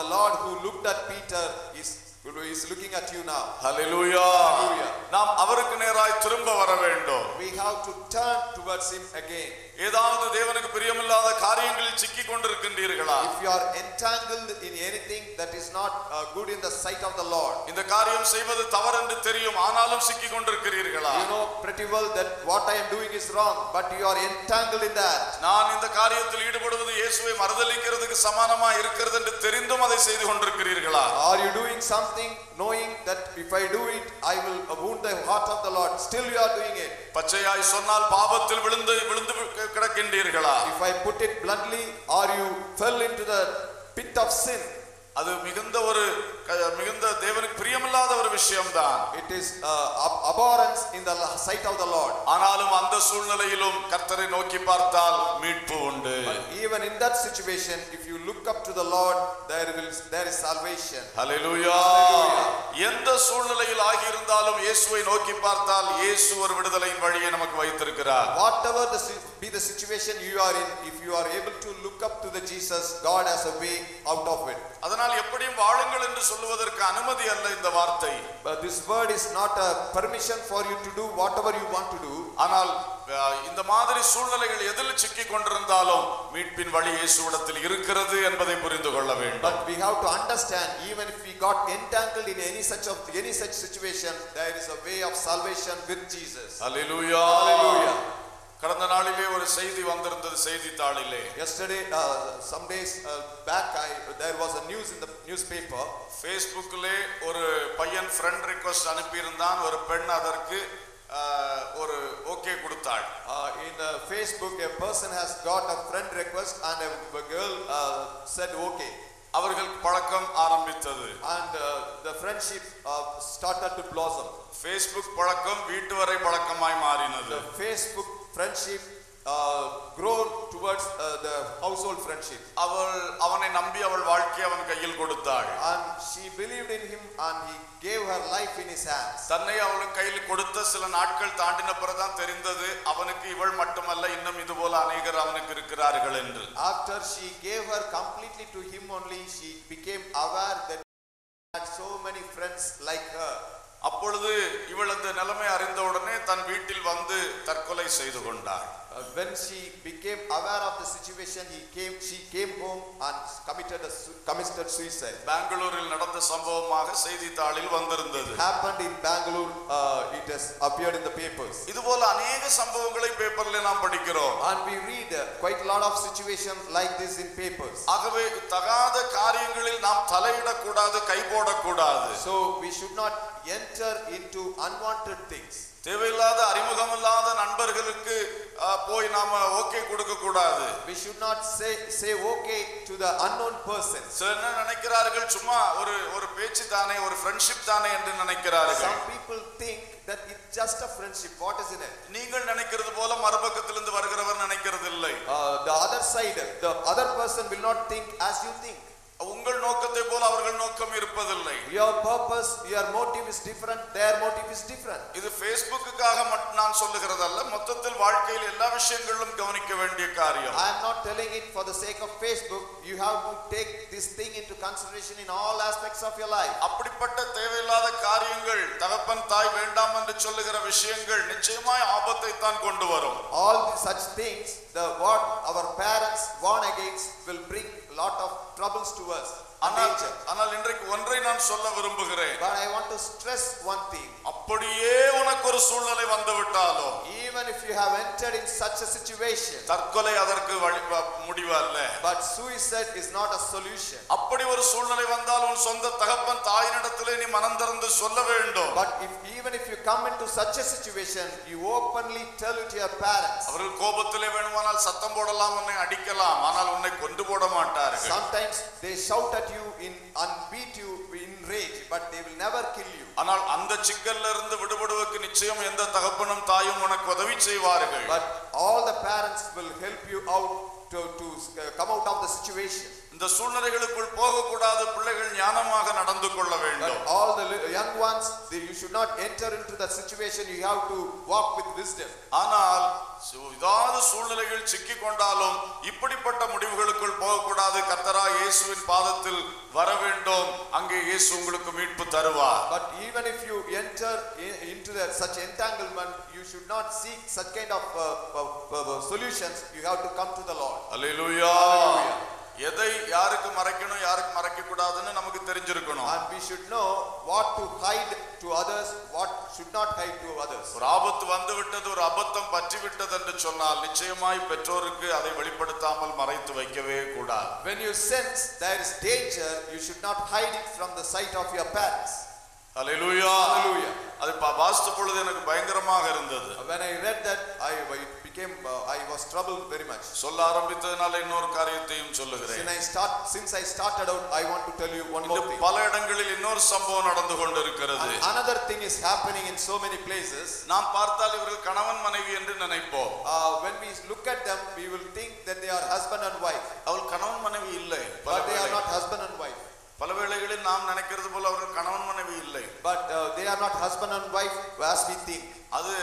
The Lord who looked at Peter is is looking at you now. Hallelujah. நாம் அவருக்கு நேராய் திரும்ப வர வேண்டும். We have to turn towards him again. ஏதாவது தேவனுக்கு பிரியமில்லாத காரியங்களில் சிக்கி கொண்டிருக்கிறீர்களா? If you are entangled in anything that is not uh, good in the sight of the Lord, இந்த காரியம் செய்வது தவறு என்று தெரியும் ஆனாலும் சிக்கி கொண்டிருக்கிறீர்களா? You know pretty well that what I am doing is wrong, but you are entangled in that. நான் இந்த காரியத்தில் ஈடுபடுவது இயேசுவை மறுதலிக்கிறதுக்கு சமானமாக இருக்கிறது என்று தெரிந்தும் அதை செய்து கொண்டிருக்கிறீர்களா? Are you doing something knowing that if I do it I will wound the heart of the Lord, still you are doing it? பச்சையாய் சொன்னால் பாவத்தில் விழுந்து விழுந்து கிடக்கின்றீர்களா? If I put it bluntly, or you fell into the pit of sin. அது மிகுந்த ஒரு மிகுந்த தேவனுக்கு பிரியமில்லாத ஒரு விஷயம்தான். It is uh, abhorrence in the sight of the Lord. ஆனாலும் அந்த சூழ்நிலையிலும் கர்த்தரை நோக்கி பார்த்தால் மீட்பு உண்டு. Even in that situation, if you look up to the Lord, there will there is salvation. Hallelujah. எந்த சூழ்நிலையில் ஆகியிருந்தாலும் இயேசுவை நோக்கி பார்த்தால் இயேசு ஒரு விடுதலையின் வழியை நமக்கு வைத்திருக்கிறார். Whatever the be the situation you are in, if you are able to look up to the Jesus, God has a way out of it. அதனால் எப்படியும் வாழுங்கள் என்று சொல்வதற்கு அனுமதி அல்ல இந்த வார்த்தை. But this word is not a permission for you to do whatever you want to do. ஆனால் இந்த மாதிரி சூழ்நிலைகள் எதில் சிக்கி கொண்டிருந்தாலும் மீட்பின் வழி இயேசுவிடத்தில் இருக்கிறது என்பதை புரிந்து கொள்ள வேண்டும். But we have to understand, even if we got entangled in any such of any such situation, there is a way of salvation with Jesus. Hallelujah. Hallelujah. கடந்த நாளிலே ஒரு செய்தி வந்திருந்தது செய்தித்தாளிலே. Yesterday uh, some days uh, back I, there was a news in the newspaper. Facebookல ஒரு பையன் friend request அனுப்பி இருந்தான். ஒரு பெண் அதற்கு ஒரு ஓகே கொடுத்தாள். In the Facebook a person has got a friend request and a girl uh, said okay. அவர்கள் பழக்கம் ஆரம்பித்தது. And uh, the friendship uh, started to blossom. Facebook பழக்கம் வீட்டு வரை பழக்கமாய் மாறினது. The Facebook friendship uh, grow towards uh, the household friendship. அவள் அவனை நம்பி அவள் வாழ்க்கையை அவன் கையில் கொடுத்தாள். And she believed in him and he gave her life in his hands. தன்னை அவளுக்கு கையில் கொடுத்த சில நாட்கள் தாண்டின பிறகு தான் தெரிந்தது அவனுக்கு இவள் மட்டுமல்ல இன்னும் இதுபோல அநேகர் அவனுக்கு இருக்கிறார்கள் என்று. After she gave her completely to him only, she became aware that he had so many friends like her. அப்பொழுது இவள் அந்த நிலைமை அறிந்தவுடனே தன் வீட்டில் வந்து தற்கொலை செய்து கொண்டாள். When she became aware of the situation, he came she came home and committed a, committed suicide. பெங்களூரில் நடந்த சம்பவமாக செய்தித்தாளில் வந்திருந்தது. Happened in Bangalore, uh, it has appeared in the papers. இதுபோல अनेक சம்பவங்களை பேப்பர்ல நாம் படிக்கிறோம். And we read quite a lot of situations like this in papers. ஆகவே தகாத காரியங்களில் நாம் தலையிட கூடாது, கை போட கூடாது. So we should not enter into unwanted things. தேவையில்லாத அறிமுகமில்லாத நண்பர்களுக்கு போய் நாம ஓகே கொடுக்க கூடாது. We should not say say okay to the unknown person. சிலர் நினைக்கிறார்கள் சும்மா ஒரு ஒரு பேச்சு தானே, ஒரு ஃப்ரெண்ட்ஷிப் தானே என்று நினைக்கிறார்கள். Some people think that it's just a friendship. What is in it? நீங்கள் நினைக்கிறது போல மறுபக்கத்திலிருந்து வருகிறவர் நினைக்கிறது இல்லை. The other side, the other person will not think as you think. உங்கள் Your purpose, your motive is different, their motive is different. I am not telling it for the sake of Facebook. You have to take this thing into consideration in all aspects of your life. All such things, the what our parents warn against will bring lot of troubles to us. ஆனால் இன்றைக்கு ஒன்றை நான் சொல்ல விரும்புகிறேன். But I want to stress one thing. அப்படியே உனக்கு ஒரு சூழ்நிலை வந்துவிட்டாலோ, even if you have entered in such a situation, தற்கொலை அதற்கு முடிவல்ல. But suicide is not a solution. அப்படி ஒரு சூழ்நிலை வந்தால் உன் சொந்த தகப்பன் தாயினிடத்திலே நீ மனம் திறந்து சொல்ல வேண்டும். But if even if you come into such a situation, you openly tell it to your parents. அவர்கள் கோபத்திலே வேணுமானால் சத்தம் போடலாம், உன்னை அடிக்கலாம், ஆனால் உன்னை கொண்டு போட மாட்டார்கள். Sometimes they shout at you in and beat you in rage, but they will never kill you. ஆனால் அந்த சிக்கல்ல இருந்து விடுபடுவதற்கு நிச்சயம் எந்த தகப்பனும் தாயும் உனக்கு உதவி செய்வார்கள். But all the parents will help you out to to come out of the situation. இந்த சூழ்நிலைகளுக்குள் போக கூடாது, பிள்ளைகள் ஞானமாக நடந்து கொள்ள வேண்டும். All the young ones, they, you should not enter into that situation. You have to walk with wisdom. ஆனால் ஏதாவது சூழ்நிலைகள் சிக்கி கொண்டாலும் இப்படிப்பட்ட முடிவுகளுக்குள் போக கூடாது. கர்த்தரா இயேசுவின் பாதத்தில் வர வேண்டும். அங்கே இயேசு உங்களுக்கு மீட்பு தருவார். But even if you enter into that such entanglement, you should not seek such kind of uh, uh, uh, solutions. You have to come to the Lord. Hallelujah. Hallelujah. எதை யாருக்கு மறைக்கணும், யாருக்கு மறைக்க கூடாதுன்னு நமக்கு தெரிஞ்சிருக்கணும். And we should know what to hide to others, what should not hide to others. ஒரு ஆபத்து வந்து விட்டது, ஒரு அபத்தம் பற்றி விட்டது என்று சொன்னால் நிச்சயமாய் பெற்றோருக்கு அதை வெளிப்படுத்தாமல் மறைத்து வைக்கவே கூடாது. When you sense there is danger, you should not hide it from the sight of your parents. Hallelujah. Hallelujah. அது வாஸ்து பொழுது எனக்கு பயங்கரமாக இருந்தது. When I read that, I Came, uh, I was troubled very much. சொல்ல ஆரம்பித்ததனால இன்னொரு காரியத்தையும் சொல்லுகிறேன். Since I start since I started out, I want to tell you one more thing. பல இடங்களில் இன்னொரு சம்பவம் நடந்து கொண்டிருக்கிறது. Another thing is happening in so many places. நாம் பார்த்தால் இவர்கள் கணவன் மனைவி என்று நினைப்போம். When we look at them, we will think that they are husband and wife. அவள் கணவன் மனைவி இல்லை. But they are not husband and wife. பல வேளைகளில் நாம் நினைக்கிறது போல அவர்கள் கணவன் மனைவி இல்லை. But uh, they are not husband and wife as we think. அது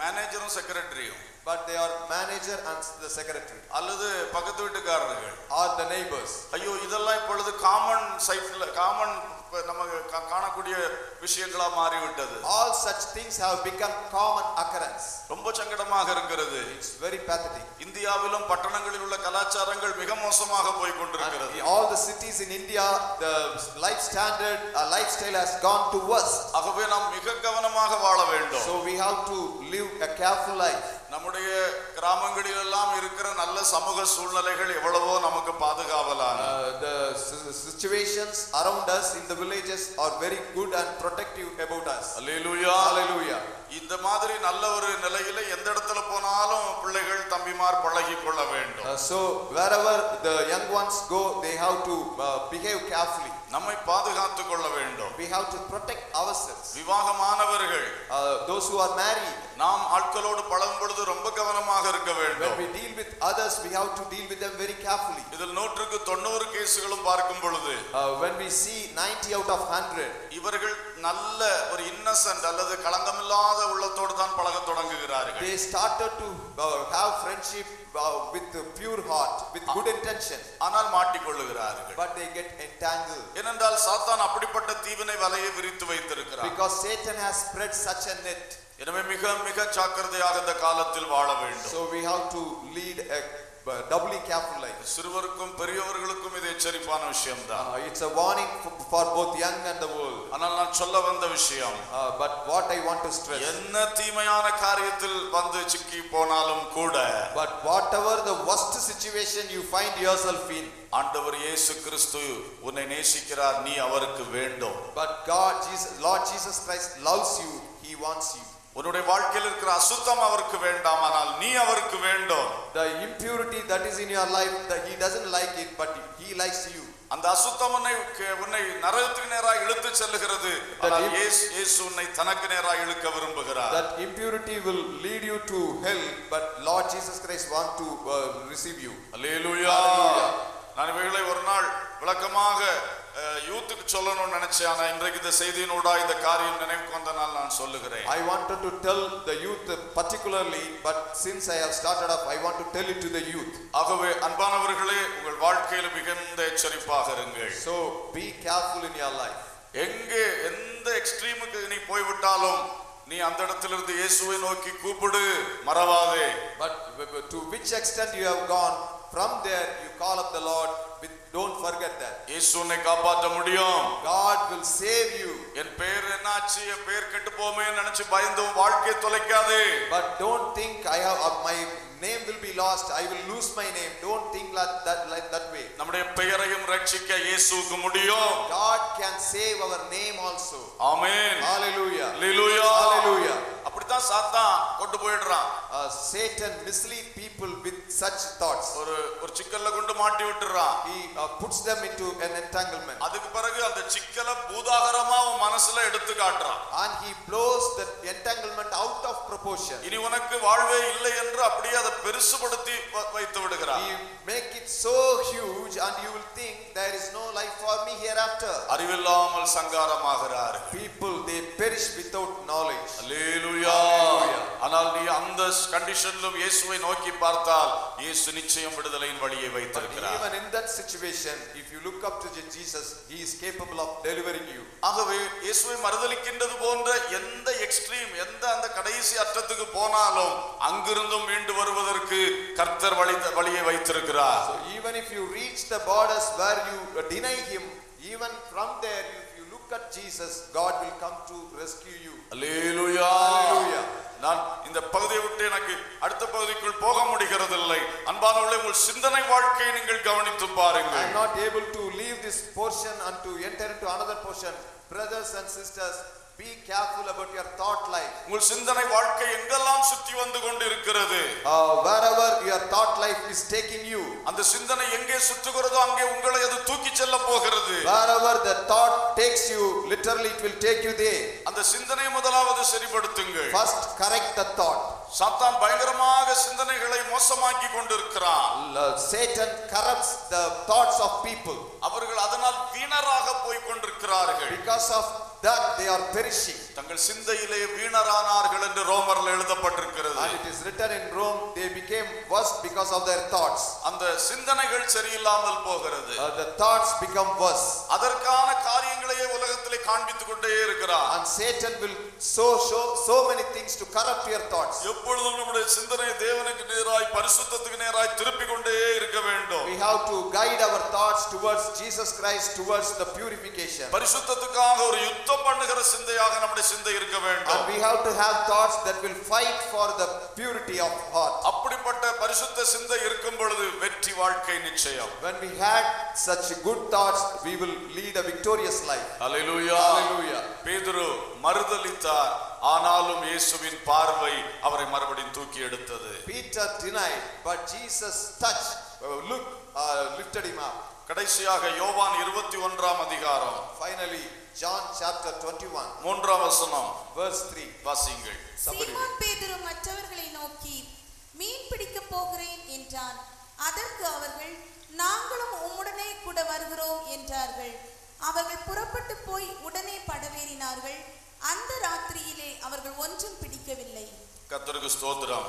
மேனேஜரும் செக்ரட்டரியும். But they are manager and the secretary. அல்லது பக்கத்து வீட்டுக்காரர்கள். Or the neighbors. ஐயோ இதெல்லாம் இப்பொழுது காமன் சைட்ல காமன் நமக்கு காணக்கூடிய விஷயங்களா மாறி விட்டது. All such things have become common occurrence. ரொம்ப சங்கடமாக இருக்கிறது. It's very pathetic. இந்தியாவிலும் பட்டணங்களில் உள்ள கலாச்சாரங்கள் மிக மோசமாக போய் கொண்டிருக்கிறது. All the cities in India, the life standard, our lifestyle has gone to worse. ஆகவே நாம் மிக கவனமாக வாழ வேண்டும். So we have to live a careful life. நம்முடைய கிராமங்களில் எல்லாம் இருக்கிற நல்ல சமூக சூழ்நிலைகள் எவ்வளவோ நமக்கு பாதுகாவலான. The situations around us in the villages are very good and protective about us. Hallelujah. Hallelujah. இந்த மாதிரி நல்ல ஒரு நிலையில எந்த இடத்துல போனாலும் பிள்ளைகள் தம்பிமார் பழகிக் கொள்ள வேண்டும். So wherever the young ones go, they have to uh, behave carefully. நம்மை பாதுகாத்துக் கொள்ள வேண்டும். We have to protect ourselves. விவாகமானவர்கள், those who are married, நாம் ஆட்களோடு பழகும் பொழுது ரொம்ப கவனமாக இருக்க வேண்டும். When we deal with others, we have to deal with them very carefully. இதில் நூற்றுக்கு தொண்ணூறு கேசுகளும் பார்க்கும் பொழுது, when we see ninety out of one hundred, இவர்கள் நல்ல ஒரு இன்னசென்ட் அல்லது களங்கமில்லாத உள்ளத்தோடு தான் பழகத் தொடங்குகிறார்கள். They started to uh, have friendship uh, with a pure heart, with good intention. ஆனால் மாட்டிக்கொள்கிறார்கள். But they get entangled. ஏனென்றால் சாத்தான் அப்படிப்பட்ட தீவினை வலையை விரித்து வைத்திருக்கிறார். Because Satan has spread such a net. எனவே மிக மிக ஜாக்கிரதையாக இந்த காலத்தில் வாழ வேண்டும். So we have to lead a but doubly careful life. சிறுவருக்கும் பெரியவர்களுக்கும் இது எச்சரிப்பான விஷயம்தான். It's a warning for both young and the old. ஆனால் நான் சொல்ல வந்த விஷயம், but what I want to stress, என்ன தீமையான காரியத்தில் வந்து சிக்கி போனாலும் கூட, but whatever the worst situation you find yourself in, ஆண்டவர் இயேசு கிறிஸ்து உன்னை நேசிக்கிறார், நீ அவருக்கு வேண்டும். But God, Jesus, Lord Jesus Christ loves you. He wants you. உன்னுடைய வாழ்க்கையில் இருக்கிற அசுத்தம் அவருக்கு வேண்டாம், ஆனால் நீ அவருக்கு வேண்டும். The impurity that is in your life, that he doesn't like it, but he likes you. அந்த அசுத்தம் உன்னை உன்னை நரகத்துக்கு நேராக இழுத்து செல்கிறது, ஆனால் இயேசு இயேசு உன்னை தனக்கு நேராக இழுக்க விரும்புகிறார். That impurity will lead you to hell, but Lord Jesus Christ want to uh, receive you. Hallelujah. நான் வேளை ஒரு நாள் விளக்கமாக I wanted to tell the youth particularly, but since I have started up, I want to tell it to the youth. So be careful in your life. But to which extent you have gone, from there you call up the Lord. Don't forget that. God will save you. But don't think I have uh, my name will be lost. I will lose my name. Don't think like that, like that way. God can save our name also. Amen. Hallelujah. Hallelujah. Hallelujah. Uh, Satan misleads people with such thoughts. He uh, puts them into an entanglement. And he blows the entanglement out of proportion. He make it so huge and you will think there is no life for me hereafter. People, they perish without knowledge. Hallelujah. But even in that situation, if you look up to Jesus, he is capable of delivering you. So even if you reach the borders where you deny him, even from there you at Jesus, God will come to rescue you. Hallelujah. Hallelujah. I am not able to leave this portion and to enter into another portion. Brothers and sisters, be careful about your thought life. Uh, wherever your thought life is taking you, wherever the thought takes you, literally it will take you there. First, correct the thought. Satan corrupts the thoughts of people. Because of that they are perishing. And it is written in Rome, they became worse because of their thoughts. Uh, the thoughts become worse. And Satan will so show so many things to corrupt your thoughts. We have to guide our thoughts towards Jesus Christ, towards the purification. And we have to have thoughts that will fight for the purity of heart. When we had such good thoughts, we will lead a victorious life. Hallelujah. Hallelujah. Pedro, Marudalitha. Peter denied, but Jesus touched, Luke uh, lifted him up. Finally, John chapter twenty-one, verse three. Simon Peter மற்றவர்களை நோக்கி மீன் பிடிக்க போகிறேன் என்றான். அதற்கு அவர்கள் நாங்களும் உம்முடனே கூட வருகிறோம் என்றார்கள். அவர்கள் புறப்பட்டு போய் உடனே படவேறினார்கள். அந்த ராத்திரியிலே அவர்கள் ஒன்றும் பிடிக்கவில்லை. கர்த்தருக்கு ஸ்தோத்திரம்.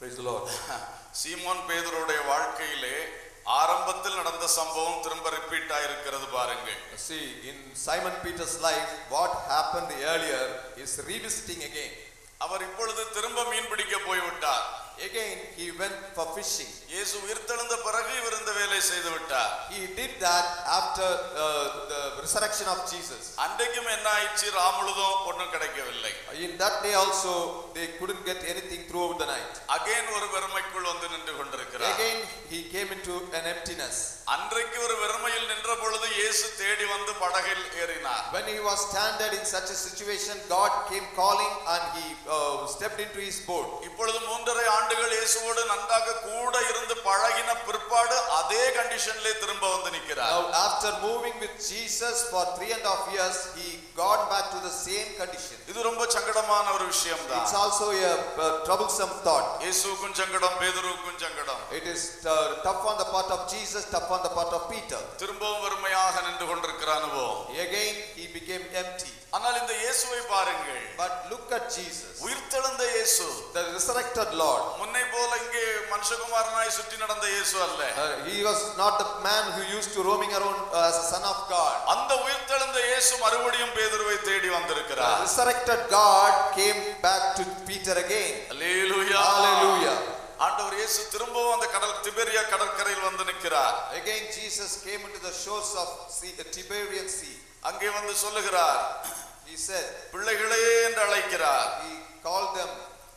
Praise the Lord. சீமோன் பேதுருவுடைய வாழ்க்கையிலே ஆரம்பத்தில் நடந்த சம்பவம் திரும்ப ரிப்பீட் ஆயிருக்கிறது பாருங்க. See, in Simon Peter's life, what happened earlier is revisiting again. அவர் இப்பொழுது திரும்ப மீன் பிடிக்க போய் விட்டார். Again he went for fishing. Yesu irthalanda paragu irunda velai seidu vittar. He did that after uh, the resurrection of Jesus. Andegum enna aichi ramuludho onnum kedaikavillai. In that day also they couldn't get anything throughout the night. Again oru veramaykkul vandu nindru kondirukkar. Again he came into an emptiness. Andrekku oru veramayil nindra poludhu Yesu thedi vandu padagil erinar. When he was stranded in such a situation, God came calling and he uh, stepped into his boat. Ippozhudhu moondarai now, after moving with Jesus for three and a half years, he got back to the same condition. It's also a uh, troublesome thought. It is uh, tough on the part of Jesus, tough on the part of Peter. ஆனார். Again he became empty. ஆனால் இந்த இயேசுவை பாருங்கள். But look at Jesus. உயிர்த்தெழுந்த இயேசு, the resurrected Lord. முன்னே போல இங்கே மனுஷகுமாரனாய் சுற்றி நடந்த இயேசு அல்ல. He was not the man who used to roaming around as a son of God. அந்த உயிர்த்தெழுந்த இயேசு மறுபடியும் பேதுருவை தேடி வந்திருக்கிறார். The resurrected God came back to Peter again. Hallelujah. Hallelujah. ஆண்டவர் இயேசு திரும்பவும் அந்த கடல் திபெரியா கடற்கரையில் வந்து நிற்கிறார். Again Jesus came into the shores of sea, the Tiberian Sea. அங்கே வந்து சொல்லுகிறார். He said, பிள்ளைகளே என்று அழைக்கிறார். He called them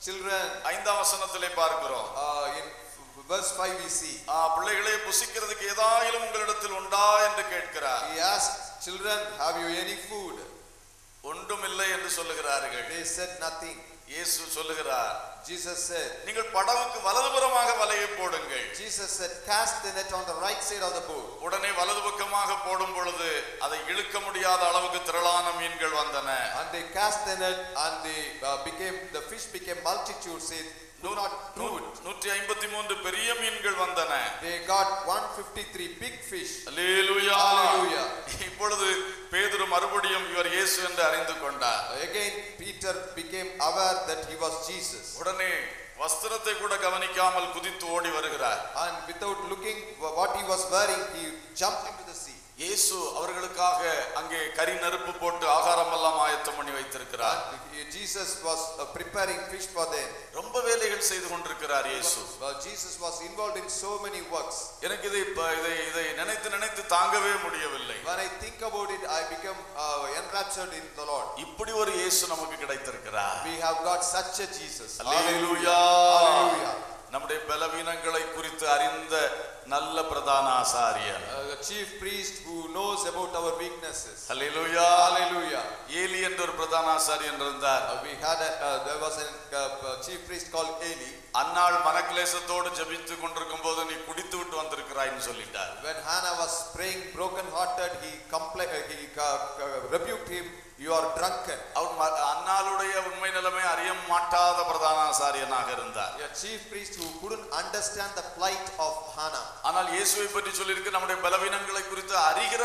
children. ஐந்தாம் வசனத்திலே பார்க்கிறோம். In verse five we see. ஆ பிள்ளைகளே புசிக்கிறதுக்கு ஏதாயிலும் உங்களிடத்தில் உண்டா என்று கேட்கிறார். He asked children, have you any food? ஒன்றுமில்லை என்று சொல்லுகிறார்கள். They said nothing. இயேசு சொல்லுகிறார். Jesus said, நீங்கள் படகுக்கு வலதுபுறமாக வலையை போடுங்கள். Jesus said, cast the net on the right side of the boat. உடனே வலதுபுறமாக போடும் பொழுது அதை இழுக்க முடியாத அளவுக்கு திரளான மீன்கள் வந்தன. And they cast the net and they uh, became the fish became multitudes. It do not proved. one fifty-three பெரிய மீன்கள் வந்தன. They got one fifty-three big fish. Hallelujah. Hallelujah. இப்பொழுது பேதுரு மறுபடியும் இவர் இயேசு என்று அறிந்து கொண்டார். Again Peter became aware that he was Jesus. உடனே வஸ்திரத்தை கூட கவனிக்காமல் குதித்து ஓடி வருகிறார். And without looking what he was wearing he jumped into the sea. இயேசு அவர்களுக்காக அங்கே கரி நெருப்பு போட்டு ஆகாரம் எல்லாம் ஆயத்தம் பண்ணி வைத்திருக்கிறார். Jesus was preparing fish for them. ரொம்ப வேலைகள் செய்து கொண்டிருக்கிறார் இயேசு. Jesus was involved in so many works. எனக்கு இதை இதை நினைத்து நினைத்து தாங்கவே முடியவில்லை. When I think about it I become uh, enraptured in the Lord. இப்படி ஒரு இயேசு நமக்கு கிடைத்திருக்கிறார். We have got such a Jesus. Hallelujah. Hallelujah. நம்முடைய பலவீனங்களை குறித்து அறிந்த நல்ல பிரதான ஆசாரியர், the chief priest who knows about our weaknesses. Hallelujah. Hallelujah. Eli என்ற ஒரு பிரதான ஆசாரியர் இருந்தார். We had a, uh, there was a uh, chief priest called Eli. அன்னாள் மனக்லேசத்தோடு ஜெபித்து கொண்டிருக்கும்போது நீ குடித்து விட்டு வந்திருக்கிறாய்ன்னு சொல்லிட்டார். When Hannah was praying broken hearted he complained, he uh, uh, rebuked him. You are drunken. அவர் அன்னாளுடைய உண்மை நிலைமை அறிய மாட்டாத பிரதான ஆசாரியனாக இருந்தார். A chief priest who couldn't understand the plight of Hannah. ஆனால் இயேசுவை பற்றி சொல்லிருக்கு நம்முடைய பலவீனங்களை குறித்து அறிகிற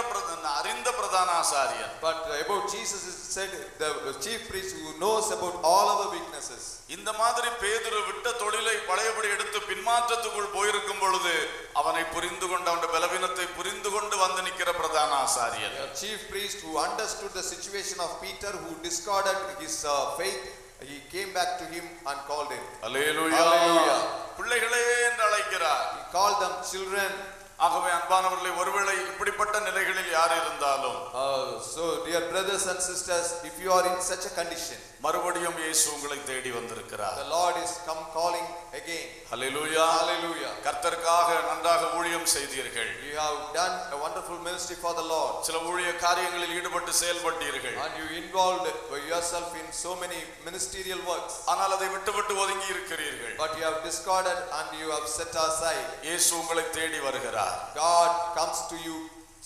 அறிந்த பிரதான ஆசாரியன். But about Jesus it said the chief priest who knows about all our weaknesses. இந்த மாதிரி பேதுரு விட்ட தொழிலை பழையபடி எடுத்து பின்மாற்றத்துக்குள் போயிருக்கும் பொழுது அவனை புரிந்து கொண்டு அவனுடைய பலவீனத்தை புரிந்து கொண்டு வந்து நிற்கிற பிரதான ஆசாரியன். A chief priest who understood the situation of Peter who discarded his uh, faith, he came back to him and called him. Hallelujah. Hallelujah. பிள்ளைகளே என்று அழைக்கிறார். He called them children. ஆகவே அன்பானவர்களே, ஒருவேளை இப்படிப்பட்ட நிலைகளில் யார் இருந்தாலும், so dear brothers and sisters, if you are in such a condition, மறுபடியும் இயேசு உங்களை தேடி வந்திருக்கிறார். The Lord is come calling again. Hallelujah. Hallelujah. கர்த்தருக்காக நன்றாக ஊழியம் செய்தீர்கள். You have done a wonderful ministry for the Lord. சில ஊழிய காரியங்களில் ஈடுபட்டு செயல்பட்டீர்கள். And you involved yourself in so many ministerial works. ஆனால் அதை விட்டுவிட்டு ஒதுங்கி இருக்கிறீர்கள். But you have discarded and you have set aside. இயேசு உங்களை தேடி வருகிறார். God comes to you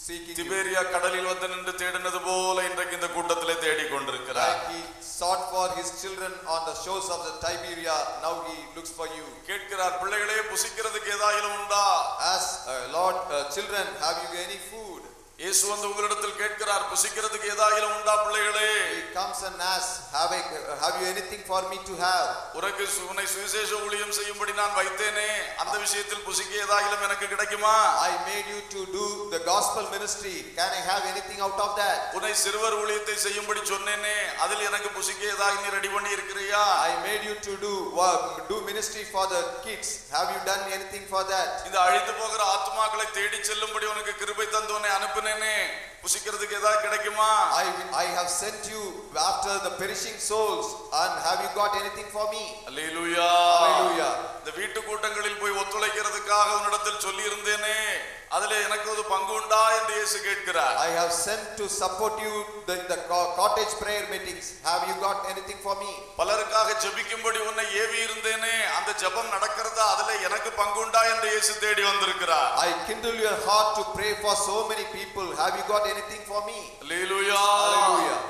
seeking. திபெரியா கடலில் வந்து நின்று தேடினது போல இன்றைக்கு இந்த கூட்டத்திலே தேடி கொண்டிருக்கிறார். He sought for his children on the shores of the Tiberia. Now he looks for you. கேட்கிறார், பிள்ளைகளே புசிக்கிறதுக்கு ஏதாயிலும் உண்டா? As uh, Lord, uh, children, have you any food? இயேசு வந்து உங்களிடத்தில் கேட்கிறார், புசிக்கிறதுக்கு ஏதாயிலும் உண்டா பிள்ளைகளே? He comes and asks, have I, have you anything for me to have? உனக்கு சுனை சுவிசேஷ ஊழியம் செய்யும்படி நான் வைத்தேனே, அந்த விஷயத்தில் புசிக்க ஏதாயிலும் எனக்கு கிடைக்குமா? I made you to do the gospel ministry. Can I have anything out of that? உனை சிறுவர் ஊழியத்தை செய்யும்படி சொன்னேனே, அதில் எனக்கு புசிக்க ஏதாயிலும் நீ ரெடி பண்ணி இருக்கிறியா? I made you to do work, do ministry for the kids. Have you done anything for that? இந்த அழிந்து போகிற ஆத்துமாக்களை தேடி செல்லும்படி உனக்கு கிருபை தந்து உன்னை அனுப்பி புசிக்கிறதுக்கு ஏதாவது கிடைக்குமா? I I have sent you after the perishing souls and have you got anything for me? Hallelujah. Hallelujah. இந்த வீட்டு கூட்டங்களில் போய் ஒத்துழைக்கிறதுக்காக உன்னிடத்தில் சொல்லி இருந்தேனே, அதிலே எனக்கு ஒரு பங்கு உண்டா என்று இயேசு கேட்கிறார். I have sent to support you in the cottage prayer meetings. Have you got anything for me? பலருக்காக ஜெபிக்கும்படி உன்னை ஏவி இருந்தேனே, அந்த ஜெபம் நடக்கிறதா, அதிலே எனக்கு பங்கு உண்டா என்று இயேசு தேடி வந்திருக்கிறார். I kindle your heart to pray for so many people. Have you got anything for me? Hallelujah. Hallelujah.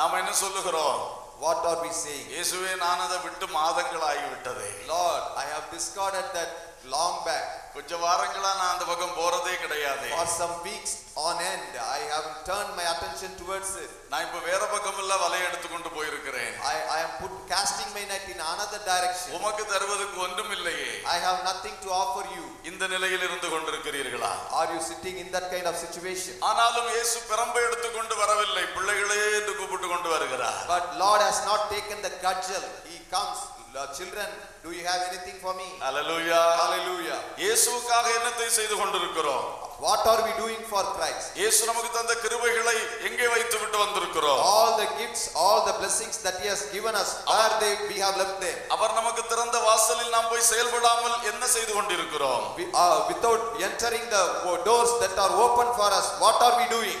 நாம் என்ன சொல்லுகிறோம்? What are we saying? இயேசுவே நான் அதை விட்டு மாதங்கள் ஆகிவிட்டதே. Lord, I have discarded that long back. For some weeks on end, I haven't turned my attention towards it. I, I am put, casting my net in another direction. I have nothing to offer you. Are you sitting in that kind of situation? But Lord has not taken the cudgel. He comes. Children, do you have anything for me? Hallelujah. Hallelujah. What are we doing for Christ? All the gifts, all the blessings that He has given us, where they, we have left them. We, uh, without entering the doors that are open for us, what are we doing?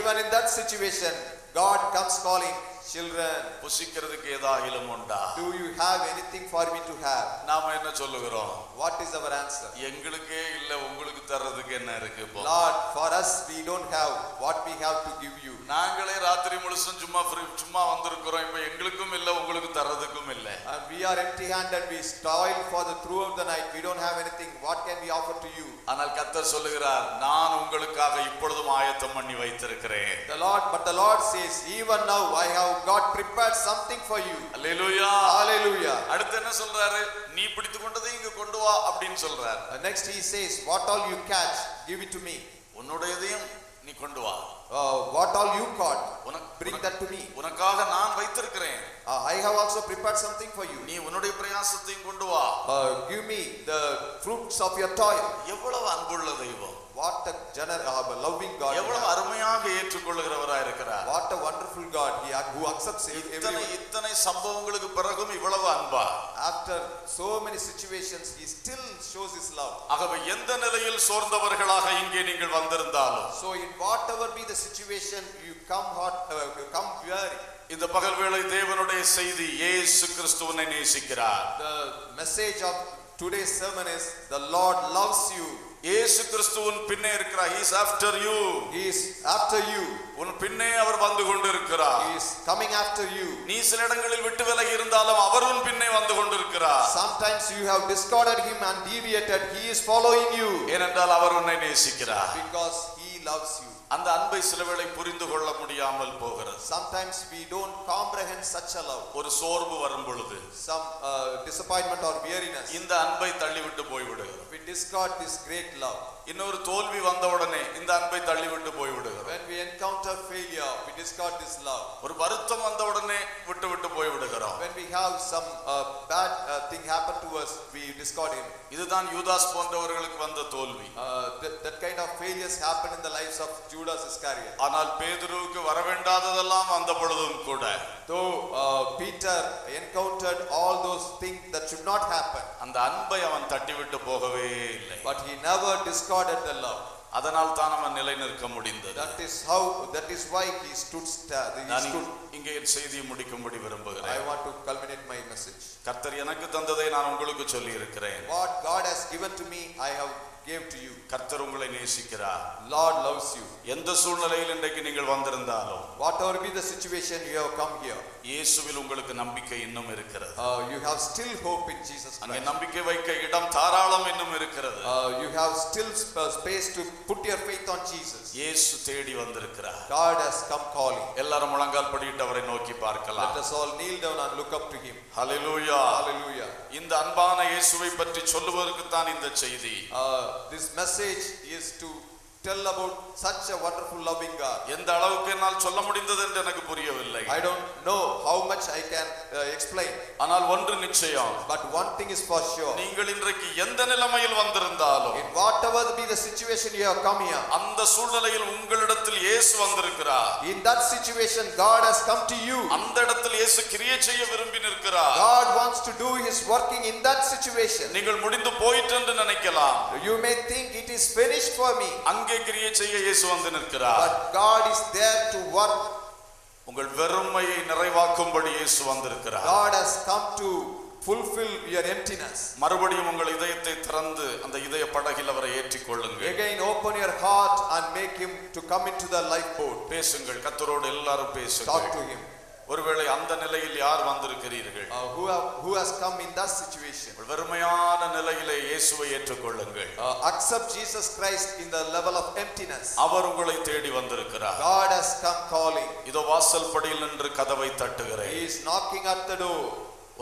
Even in that situation, God comes calling. Children, do you have anything for me to have? What is our answer? Lord, for us we don't have what we have to give you. And we are empty-handed, we toil for the throughout the night. We don't have anything. What can we offer to you? The Lord, but the Lord says, even now I have God prepared something for you. Hallelujah. Hallelujah. Next He says, what all you catch, give it to me. Uh, what all you caught, bring that to me. Uh, I have also prepared something for you. Uh, give me the fruits of your toil. What a generous, loving God. What a wonderful God who accepts everyone. After so many situations, He still shows His love. So in whatever be the situation, you come hot, uh, you come weary. The message of today's sermon is, the Lord loves you. He is after you. He is after you. He is coming after you. Sometimes you have discarded Him and deviated. He is following you. Because He loves you. Sometimes we don't comprehend such a love. Some uh, disappointment or weariness. We discard this great love. When we encounter failure, we discard this love. When we have some uh, bad uh, thing happen to us, we discard Him. Uh, that, that kind of failures happen in the lives of Judas Iscariot. Though uh, Peter encountered all those things that should not happen, but he never discarded at the love. That is how, that is why he stood. He stood. I want to culminate my message. What God has given to me, I have gave to you. Lord loves you. Whatever be the situation, you have come here. Uh, you have still hope in Jesus Christ. Uh, you have still space to put your faith on Jesus. God has come calling. Let us all kneel down and look up to Him. Hallelujah. Hallelujah. Uh, This message is to tell about such a wonderful loving God. I don't know how much I can uh, explain. But one thing is for sure. In whatever be the situation you have come here, in that situation God has come to you. God wants to do His working in that situation. You may think it is finished for me. But God is there to work. God has come to fulfill your emptiness. Again, open your heart and make Him to come into the lifeboat. Talk to Him. ஒருவேளை அந்த நிலையில் யார் வந்திருக்கிறீர்கள்? Who have, who has come in that situation? வெறுமையான நிலையிலே இயேசுவை ஏற்றுக்கொள்ளுங்கள். Accept Jesus Christ in the level of emptiness. அவர் உங்களை தேடி வந்திருக்கிறார். God has come calling. இதோ வாசல் படியில் நின்று கதவை தட்டுகிறேன். He is knocking at the door.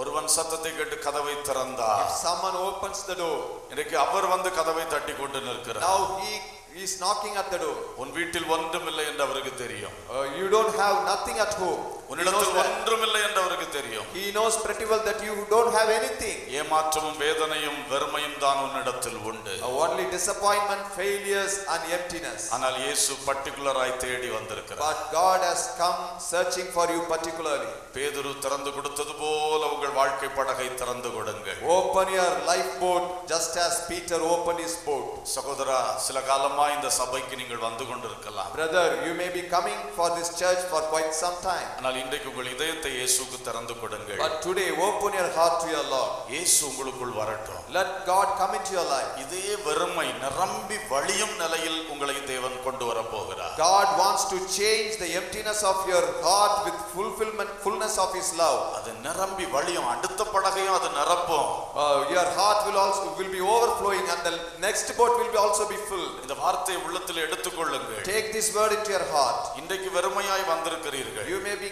ஒருவன் சத்தத்தை கேட்டு கதவை திறந்தார். If someone opens the door. இன்றைக்கு அவர் வந்து கதவை தட்டி கொண்டு நிற்கிறார். Now he He is knocking at the door. உன் வீட்டில் ஒன்றும் இல்லை என்று அவருக்கு தெரியும். You don't have nothing at home. உன்னிடத்தில் ஒன்றும் இல்லை என்று அவருக்கு தெரியும். He knows pretty well that you don't have anything. ஏமாற்றமும் வேதனையும் வெறுமையும் தான் உன்னிடத்தில் உண்டு. Only disappointment, failures and emptiness. ஆனால் இயேசு பர்టిక్యులராய் தேடி வந்திருக்கிறார். But God has come searching for you particularly. பேதுரு திறந்து கொடுத்தது போல உங்கள் வாழ்க்கை படகை திறந்து கொடுங்கள். Open your life boat just as Peter opened his boat. சகோதரா, சில காலம் இந்த சபைக்கு நீங்கள் வந்து கொண்டிருக்கலாம். Brother, you may be coming for this church for quite some time. ஆனால் இன்றைக்கு உங்கள் இதயத்தை இயேசுவுக்கு திறந்து கொடுங்கள். But today open your heart to your Lord. இயேசு உங்களுக்குள் வரட்டும். Let God come into your life. இதே வெறுமை நிரம்பி வழியும் நிலையில் உங்களை தேவன் கொண்டு வர போகிறார். God wants to change the emptiness of your heart with fulfillment, fullness of his love. அது நிரம்பி வழியும் அடுத்த படகையும் அது நிரப்பும். Your heart will also will be overflowing and the next boat will be also be filled. இந்த வார்த்தை உள்ளத்தில் எடுத்துக்கொள்ளுங்கள். Take this word into your heart. இன்றைக்கு வெறுமையாய் வந்திருக்கிறீர்கள். You may be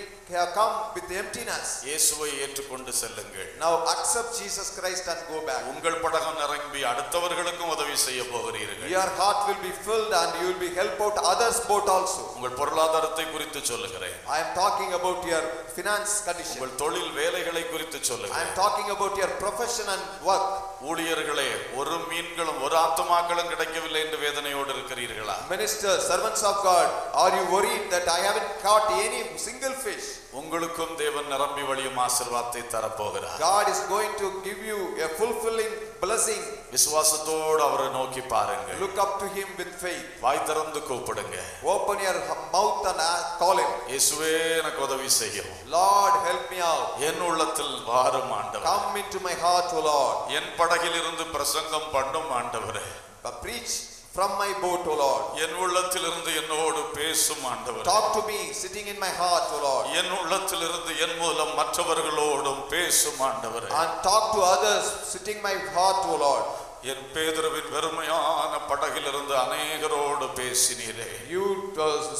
come with emptiness. இயேசுவை ஏற்றுக்கொண்டு செல்லுங்கள். Now accept Jesus Christ and go back. உங்கள் படகம் நிரம்பி அடுத்தவர்களுக்கு உதவி செய்ய போகிறீர்கள். Your heart will be filled and you will be help out others boat also. உங்கள் பொருளாதாரத்தை குறித்து சொல்லுகிறேன். I am talking about your finance condition. உங்கள் தொழில் வேலைகளை குறித்து சொல்லுகிறேன். I am talking about your profession and work. ஊழியர்களே, ஒரு மீன்களும் ஒரு ஆத்துமாக்களும் கிடைக்கவில்லை என்று வேதனையோடு இருக்கிறீர்களா? Minister, servants of God, are you worried that I haven't caught any single fish? உங்களுக்கும் தேவன் நிரம்பி வழியும் ஆசீர்வாதத்தை தரப்போகிறார். God is going to give you a fulfilling blessing. விசுவாசத்தோடு அவரை நோக்கி பாருங்கள். Look up to him with faith. வாய் திறந்து கூப்பிடுங்க. Open your mouth and call him. இயேசுவே எனக்கு உதவி செய்யும். Lord help me out. என் உள்ளத்தில் வாரும் ஆண்டவரே. Come into my heart, O Lord. என் படகிலிருந்து பிரசங்கம் பண்ணும் ஆண்டவரே. Preach from my boat, O Lord. என் உள்ளத்திலிருந்து என்னோடு பேசும் ஆண்டவரே. Talk to me sitting in my heart, O Lord. என் உள்ளத்திலிருந்து என் மூலம் மற்றவர்களோடும் பேசும் ஆண்டவரே. And talk to others sitting my heart, O Lord. என் பேதுருவின் வெறுமையான படகிலிருந்து அநேகரோடு பேசினீரே. You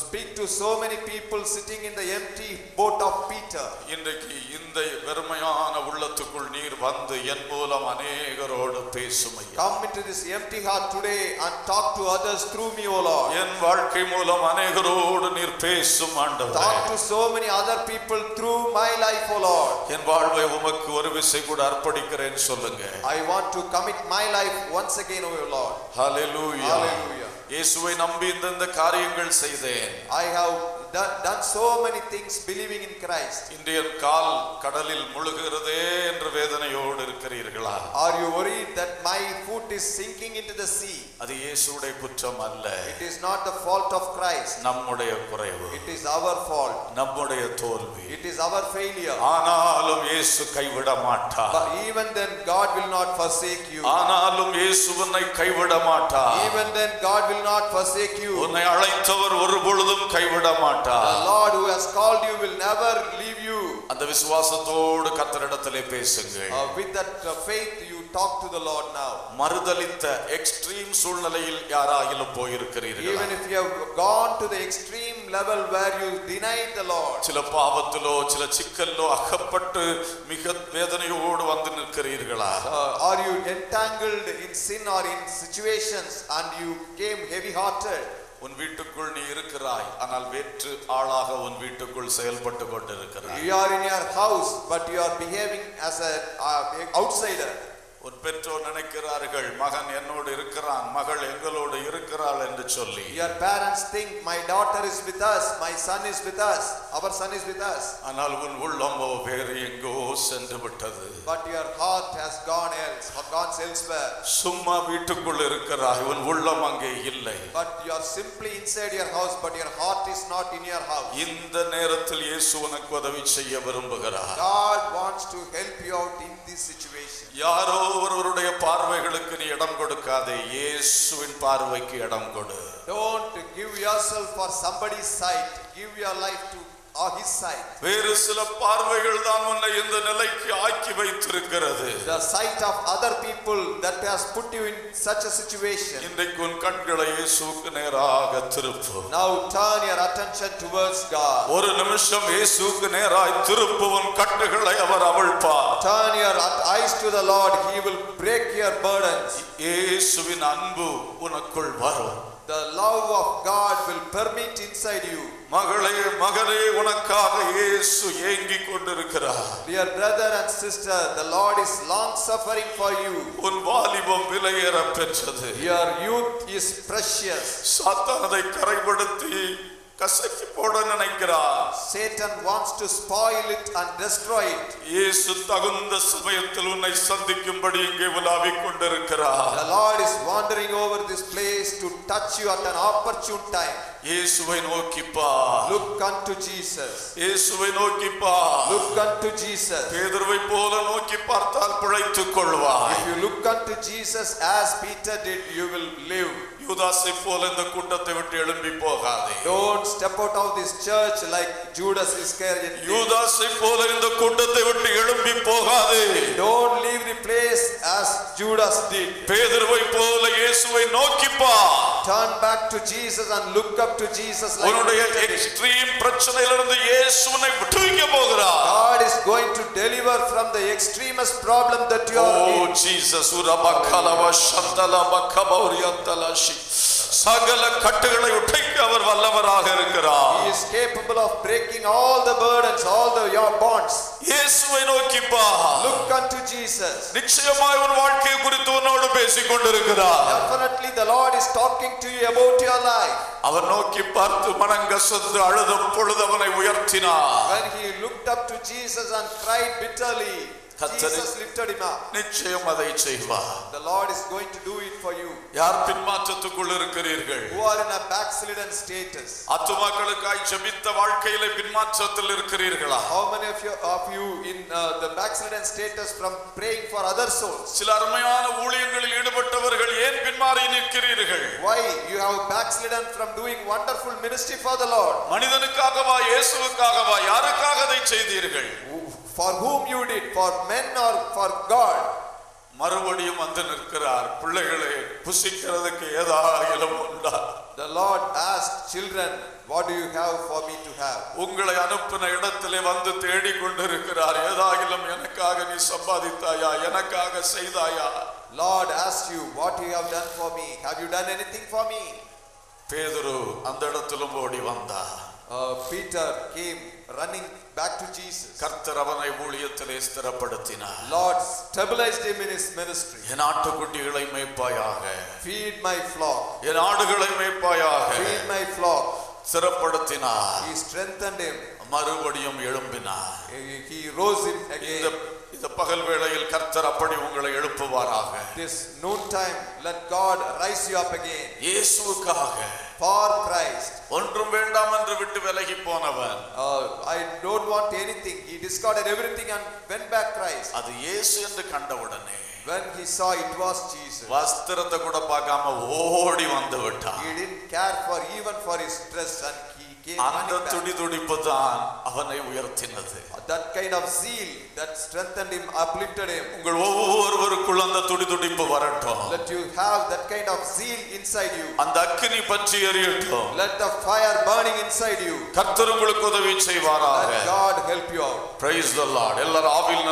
speak to so many people sitting in the empty boat of Peter. இன்றைக்கு இந்த வெறுமையான உள்ளத்துக்குள் நீர் வந்து என் மூலம் அநேகரோடு பேசும் ஐயா. Come into this empty heart today and talk to others through me, O Lord. என் வாழ்க்கை மூலம் அநேகரோடு நீர் பேசும் ஆண்டவரே. Talk to so many other people through my life, O Lord. என் வாழ்வை உமக்கு ஒரு விசை கூட அர்ப்பணிக்கிறேன் சொல்லுங்க. I want to commit my life once again, O Lord. Hallelujah. Hallelujah. இயேசுவை நம்பி இந்த காரியங்கள் செய்தேன். I have done, done so many things believing in Christ. இன்றைய கால் கடலில் முழுகுகிறதே என்று வேதனையோடு இருக்கிறீர்களா? Are you worried that my foot is sinking into the sea? அது இயேசுவுடைய குற்றம் அல்ல. It is not the fault of Christ. நம்முடைய குறைவு. It is our fault. நம்முடைய தோல்வி. It is our failure. ஆனாலும் இயேசு கைவிட மாட்டார். But even then God will not forsake you. ஆனாலும் இயேசு உன்னை கைவிட மாட்டார். Even then God will not forsake you. உன்னை அழைத்தவர் ஒருபொழுதும் கைவிட மாட்டார். The Lord who has called you will never leave you. அந்த விசுவாசத்தோடு கர்த்தரிடத்திலே பேசுங்கள். With that faith you talk to the Lord now. மறுதலித்த எக்ஸ்ட்ரீம் சூழ்நிலையில் யாராயிலும் போயிருக்கிறீர்கள். Even if you have gone to the extreme level where you denied the Lord. சில பாவத்திலோ சில சிக்கல்லோ அகப்பட்டு மிக வேதனையோடு வந்து நிற்கிறீர்களா? Are you entangled in sin or in situations and you came heavy hearted? உன் வீட்டுக்குள் நீ இருக்கிறாய், ஆனால் வேற்று ஆளாக உன் வீட்டுக்குள் செயல்பட்டு கொண்டிருக்கிறாய். You are in your house but you are behaving as a uh, outsider. உன் பெற்றோர் நினைக்கிறார்கள் மகன் என்னோடு இருக்கிறான், மகள் எங்களோடு இருக்கிறாள் என்று சொல்லி. Your parents think my daughter is with us, my son is with us, our son is with us. ஆனால் உன் உள்ளம் வேறு எங்கோ சென்று விட்டது. But your heart has gone else, has gone elsewhere. சும்மா வீட்டுக்குள் இருக்கிறாய், உன் உள்ளம் அங்கே இல்லை. But you are simply inside your house but your heart is not in your house. இந்த நேரத்தில் இயேசு உனக்கு உதவி செய்ய விரும்புகிறார். God wants to help you out in this situation. யாரோ ஒருவருடைய பார்வைகளுக்கு நீ இடம் கொடுக்காதே, இயேசுவின் பார்வைக்கு இடம் கொடு. Don't give yourself for somebody's sight. Give your life to on his side. The sight of other people that has put you in such a situation. Now turn your attention towards God. Turn your eyes to the Lord. He will break your burdens. The love of God will permit inside you. Dear brother and sister, the Lord is long suffering for you. Your youth is precious. Satan wants to spoil it and destroy it. The Lord is wandering over this place to touch you at an opportune time. Look unto Jesus. Look unto Jesus. If you look unto Jesus as Peter did, you will live. Don't step out of this church like Judas Iscariot. Don't leave the place as Judas did. Turn back to Jesus and look up to Jesus like God is going to deliver from the extremest problem that you are in. Oh Jesus, He is capable of breaking all the burdens, all the your bonds. Look unto Jesus. Definitely the Lord is talking to you about your life. When he looked up to Jesus and cried bitterly, Jesus lifted him up. The Lord is going to do it for you. Who are in a backslidden status? How many of you, of you in uh, the backslidden status from praying for other souls? Why? You have backslidden from doing wonderful ministry for the Lord. For whom you did, for men or for God. The Lord asked children, what do you have for me to have? Lord asked you, what you have done for me? Have you done anything for me? Uh, Peter came running back to Jesus. Lord stabilized him in his ministry. Feed my flock. Feed my flock. He strengthened him. He rose him again. This noontime, let God rise you up again. For Christ. Uh, I don't want anything. He discarded everything and went back to Christ. When he saw it was Jesus, he didn't care for even for his dress and that kind of zeal that strengthened him, uplifted him. Let you have that kind of zeal inside you. Let the fire burning inside you. Let God help you out. Praise the Lord. Hallelujah.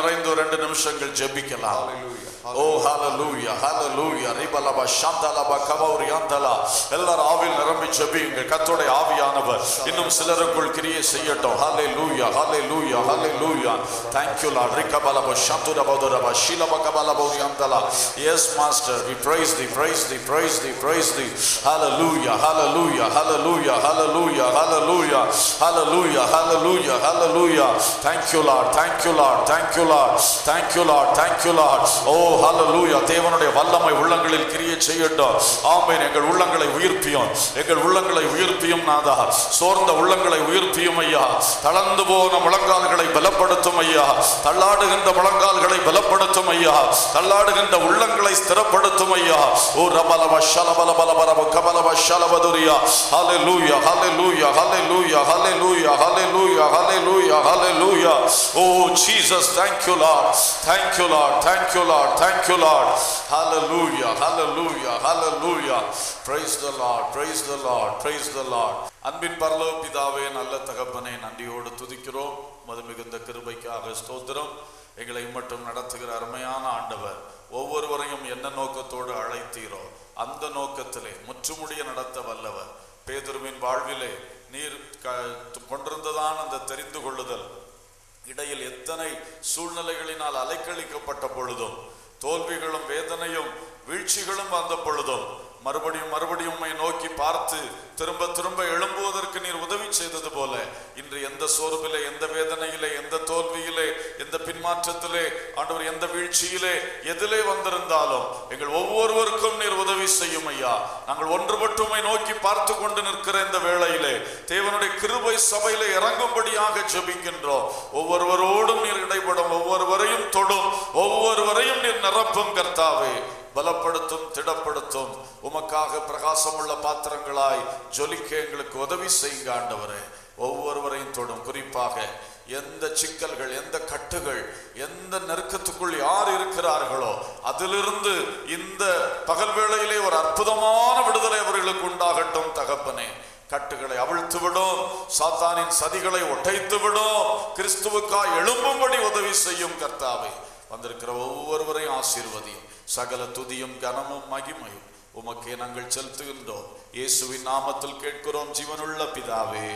Oh, hallelujah, hallelujah. Ribalaba, Shandalaba, Kabauri, Andala, Ellar Avil, Rambi Jabing, Katode Avianava, Inum Silarakul Kriya Sayato, hallelujah, hallelujah, hallelujah. Thank you, Lord. Rikabalaba, Shandurabaduraba, Shilaba Kabalaba, Yandala. Yes, Master, we praise thee, praise thee, praise thee, praise thee. Hallelujah, hallelujah, hallelujah, hallelujah, hallelujah, hallelujah, hallelujah, hallelujah. Thank you, Lord, thank you, Lord, thank you, Lord, thank you, Lord, thank you, Lord. Oh, Oh, hallelujah. தேவனுடைய வல்லமை உள்ளங்களில் கிரியை செய்யட்டும். ஆமென். எங்கள் உள்ளங்களை உயிர்ப்பியும், எங்கள் உள்ளங்களை உயிர்ப்பியும் நாதா. சோர்ந்த உள்ளங்களை உயிர்ப்பியும் ஐயா. தளர்ந்து போன முழங்கால்களை பலப்படுத்தும் ஐயா. தள்ளாடுகின்ற முழங்கால்களை பலப்படுத்தும் ஐயா. தள்ளாடுகின்ற உள்ளங்களை ஸ்திரப்படுத்தும் ஐயா. ஓ ரபலவ ஷலபல பலபரவ கபலவ ஷலபதுரியா. ஹalleluya hallelujah hallelujah hallelujah hallelujah hallelujah hallelujah. Oh Jesus, thank you Lord, thank you Lord, thank you Lord, thank you Lord. Hallelujah hallelujah hallelujah. Praise the Lord, praise the Lord, praise the Lord. அன்பின் பரலோக பிதாவே, நல்ல தகப்பனே, நன்றியோடு துதிக்கிறோம். மதுமிகுந்த கிருபைக்காக ஸ்தோத்திரம். எங்களை மட்டும் நடத்துகிற அருமையான ஆண்டவர், ஒவ்வொருவரையும் என்ன நோக்கத்தோடு அழைத்தீரோ அந்த நோக்கத்திலே முற்றுமுடிய நடத்த வல்லவர். பேதுருவின் வாழ்விலே நீர் கொண்டிருந்ததான் அந்த தெரிந்து கொள்ளுதல். இடையில் எத்தனை சூழ்நிலைகளினால் அலைக்கழிக்கப்பட்ட பொழுதும், தோல்விகளும் வேதனையும் வீழ்ச்சிகளும் வந்த பொழுதும், மறுபடியும் மறுபடியும் உம்மை நோக்கி பார்த்து திரும்ப திரும்ப எழும்புவதற்கு நீர் உதவி செய்தது போல, இன்று எந்த சோர்விலே, எந்த வேதனையிலே, எந்த தோல்வியிலே, எந்த பின்மாற்றத்திலே ஆண்டவர், எந்த வீழ்ச்சியிலே எதிலே வந்திருந்தாலும் எங்கள் ஒவ்வொருவருக்கும் நீர் உதவி செய்யும் ஐயா. நாங்கள் ஒன்றுபட்டு உம்மை நோக்கி பார்த்து கொண்டு நிற்கிற இந்த வேளையிலே தேவனுடைய கிருபை சபையிலே இறங்கும்படியாக ஜெபிக்கின்றோம். ஒவ்வொருவரோடும் நீர் இடைப்படும், ஒவ்வொருவரையும் தொடும், ஒவ்வொருவரையும் நீர் நிரப்பும் கர்த்தாவே. பலப்படுத்தும், திடப்படுத்தும். உமக்காக பிரகாசமுள்ள பாத்திரங்களாய் ஜொலிக்க எங்களுக்கு உதவி செய்யுங்க ஆண்டவரே. ஒவ்வொருவரையும் தொடும். குறிப்பாக எந்த சிக்கல்கள், எந்த கட்டுகள், எந்த நெருக்கத்துக்குள் யார் இருக்கிறார்களோ அதிலிருந்து இந்த பகல் வேளையிலே ஒரு அற்புதமான விடுதலை அவர்களுக்கு உண்டாகட்டும் தகப்பனே. கட்டுகளை அவிழ்த்து விடும், சாத்தானின் சதிகளை ஒட்டைத்து விடும், கிறிஸ்துவுக்காய் எழும்பும்படி உதவி செய்யும் கர்த்தாவே. வந்திருக்கிற ஒவ்வொருவரையும் ஆசீர்வதியும். சகல துதியும் கனமும் மகிமையும் உமக்கே நாங்கள் செலுத்துகின்றோம். இயேசுவின் நாமத்தில் கேட்கிறோம் ஜீவனுள்ள பிதாவே.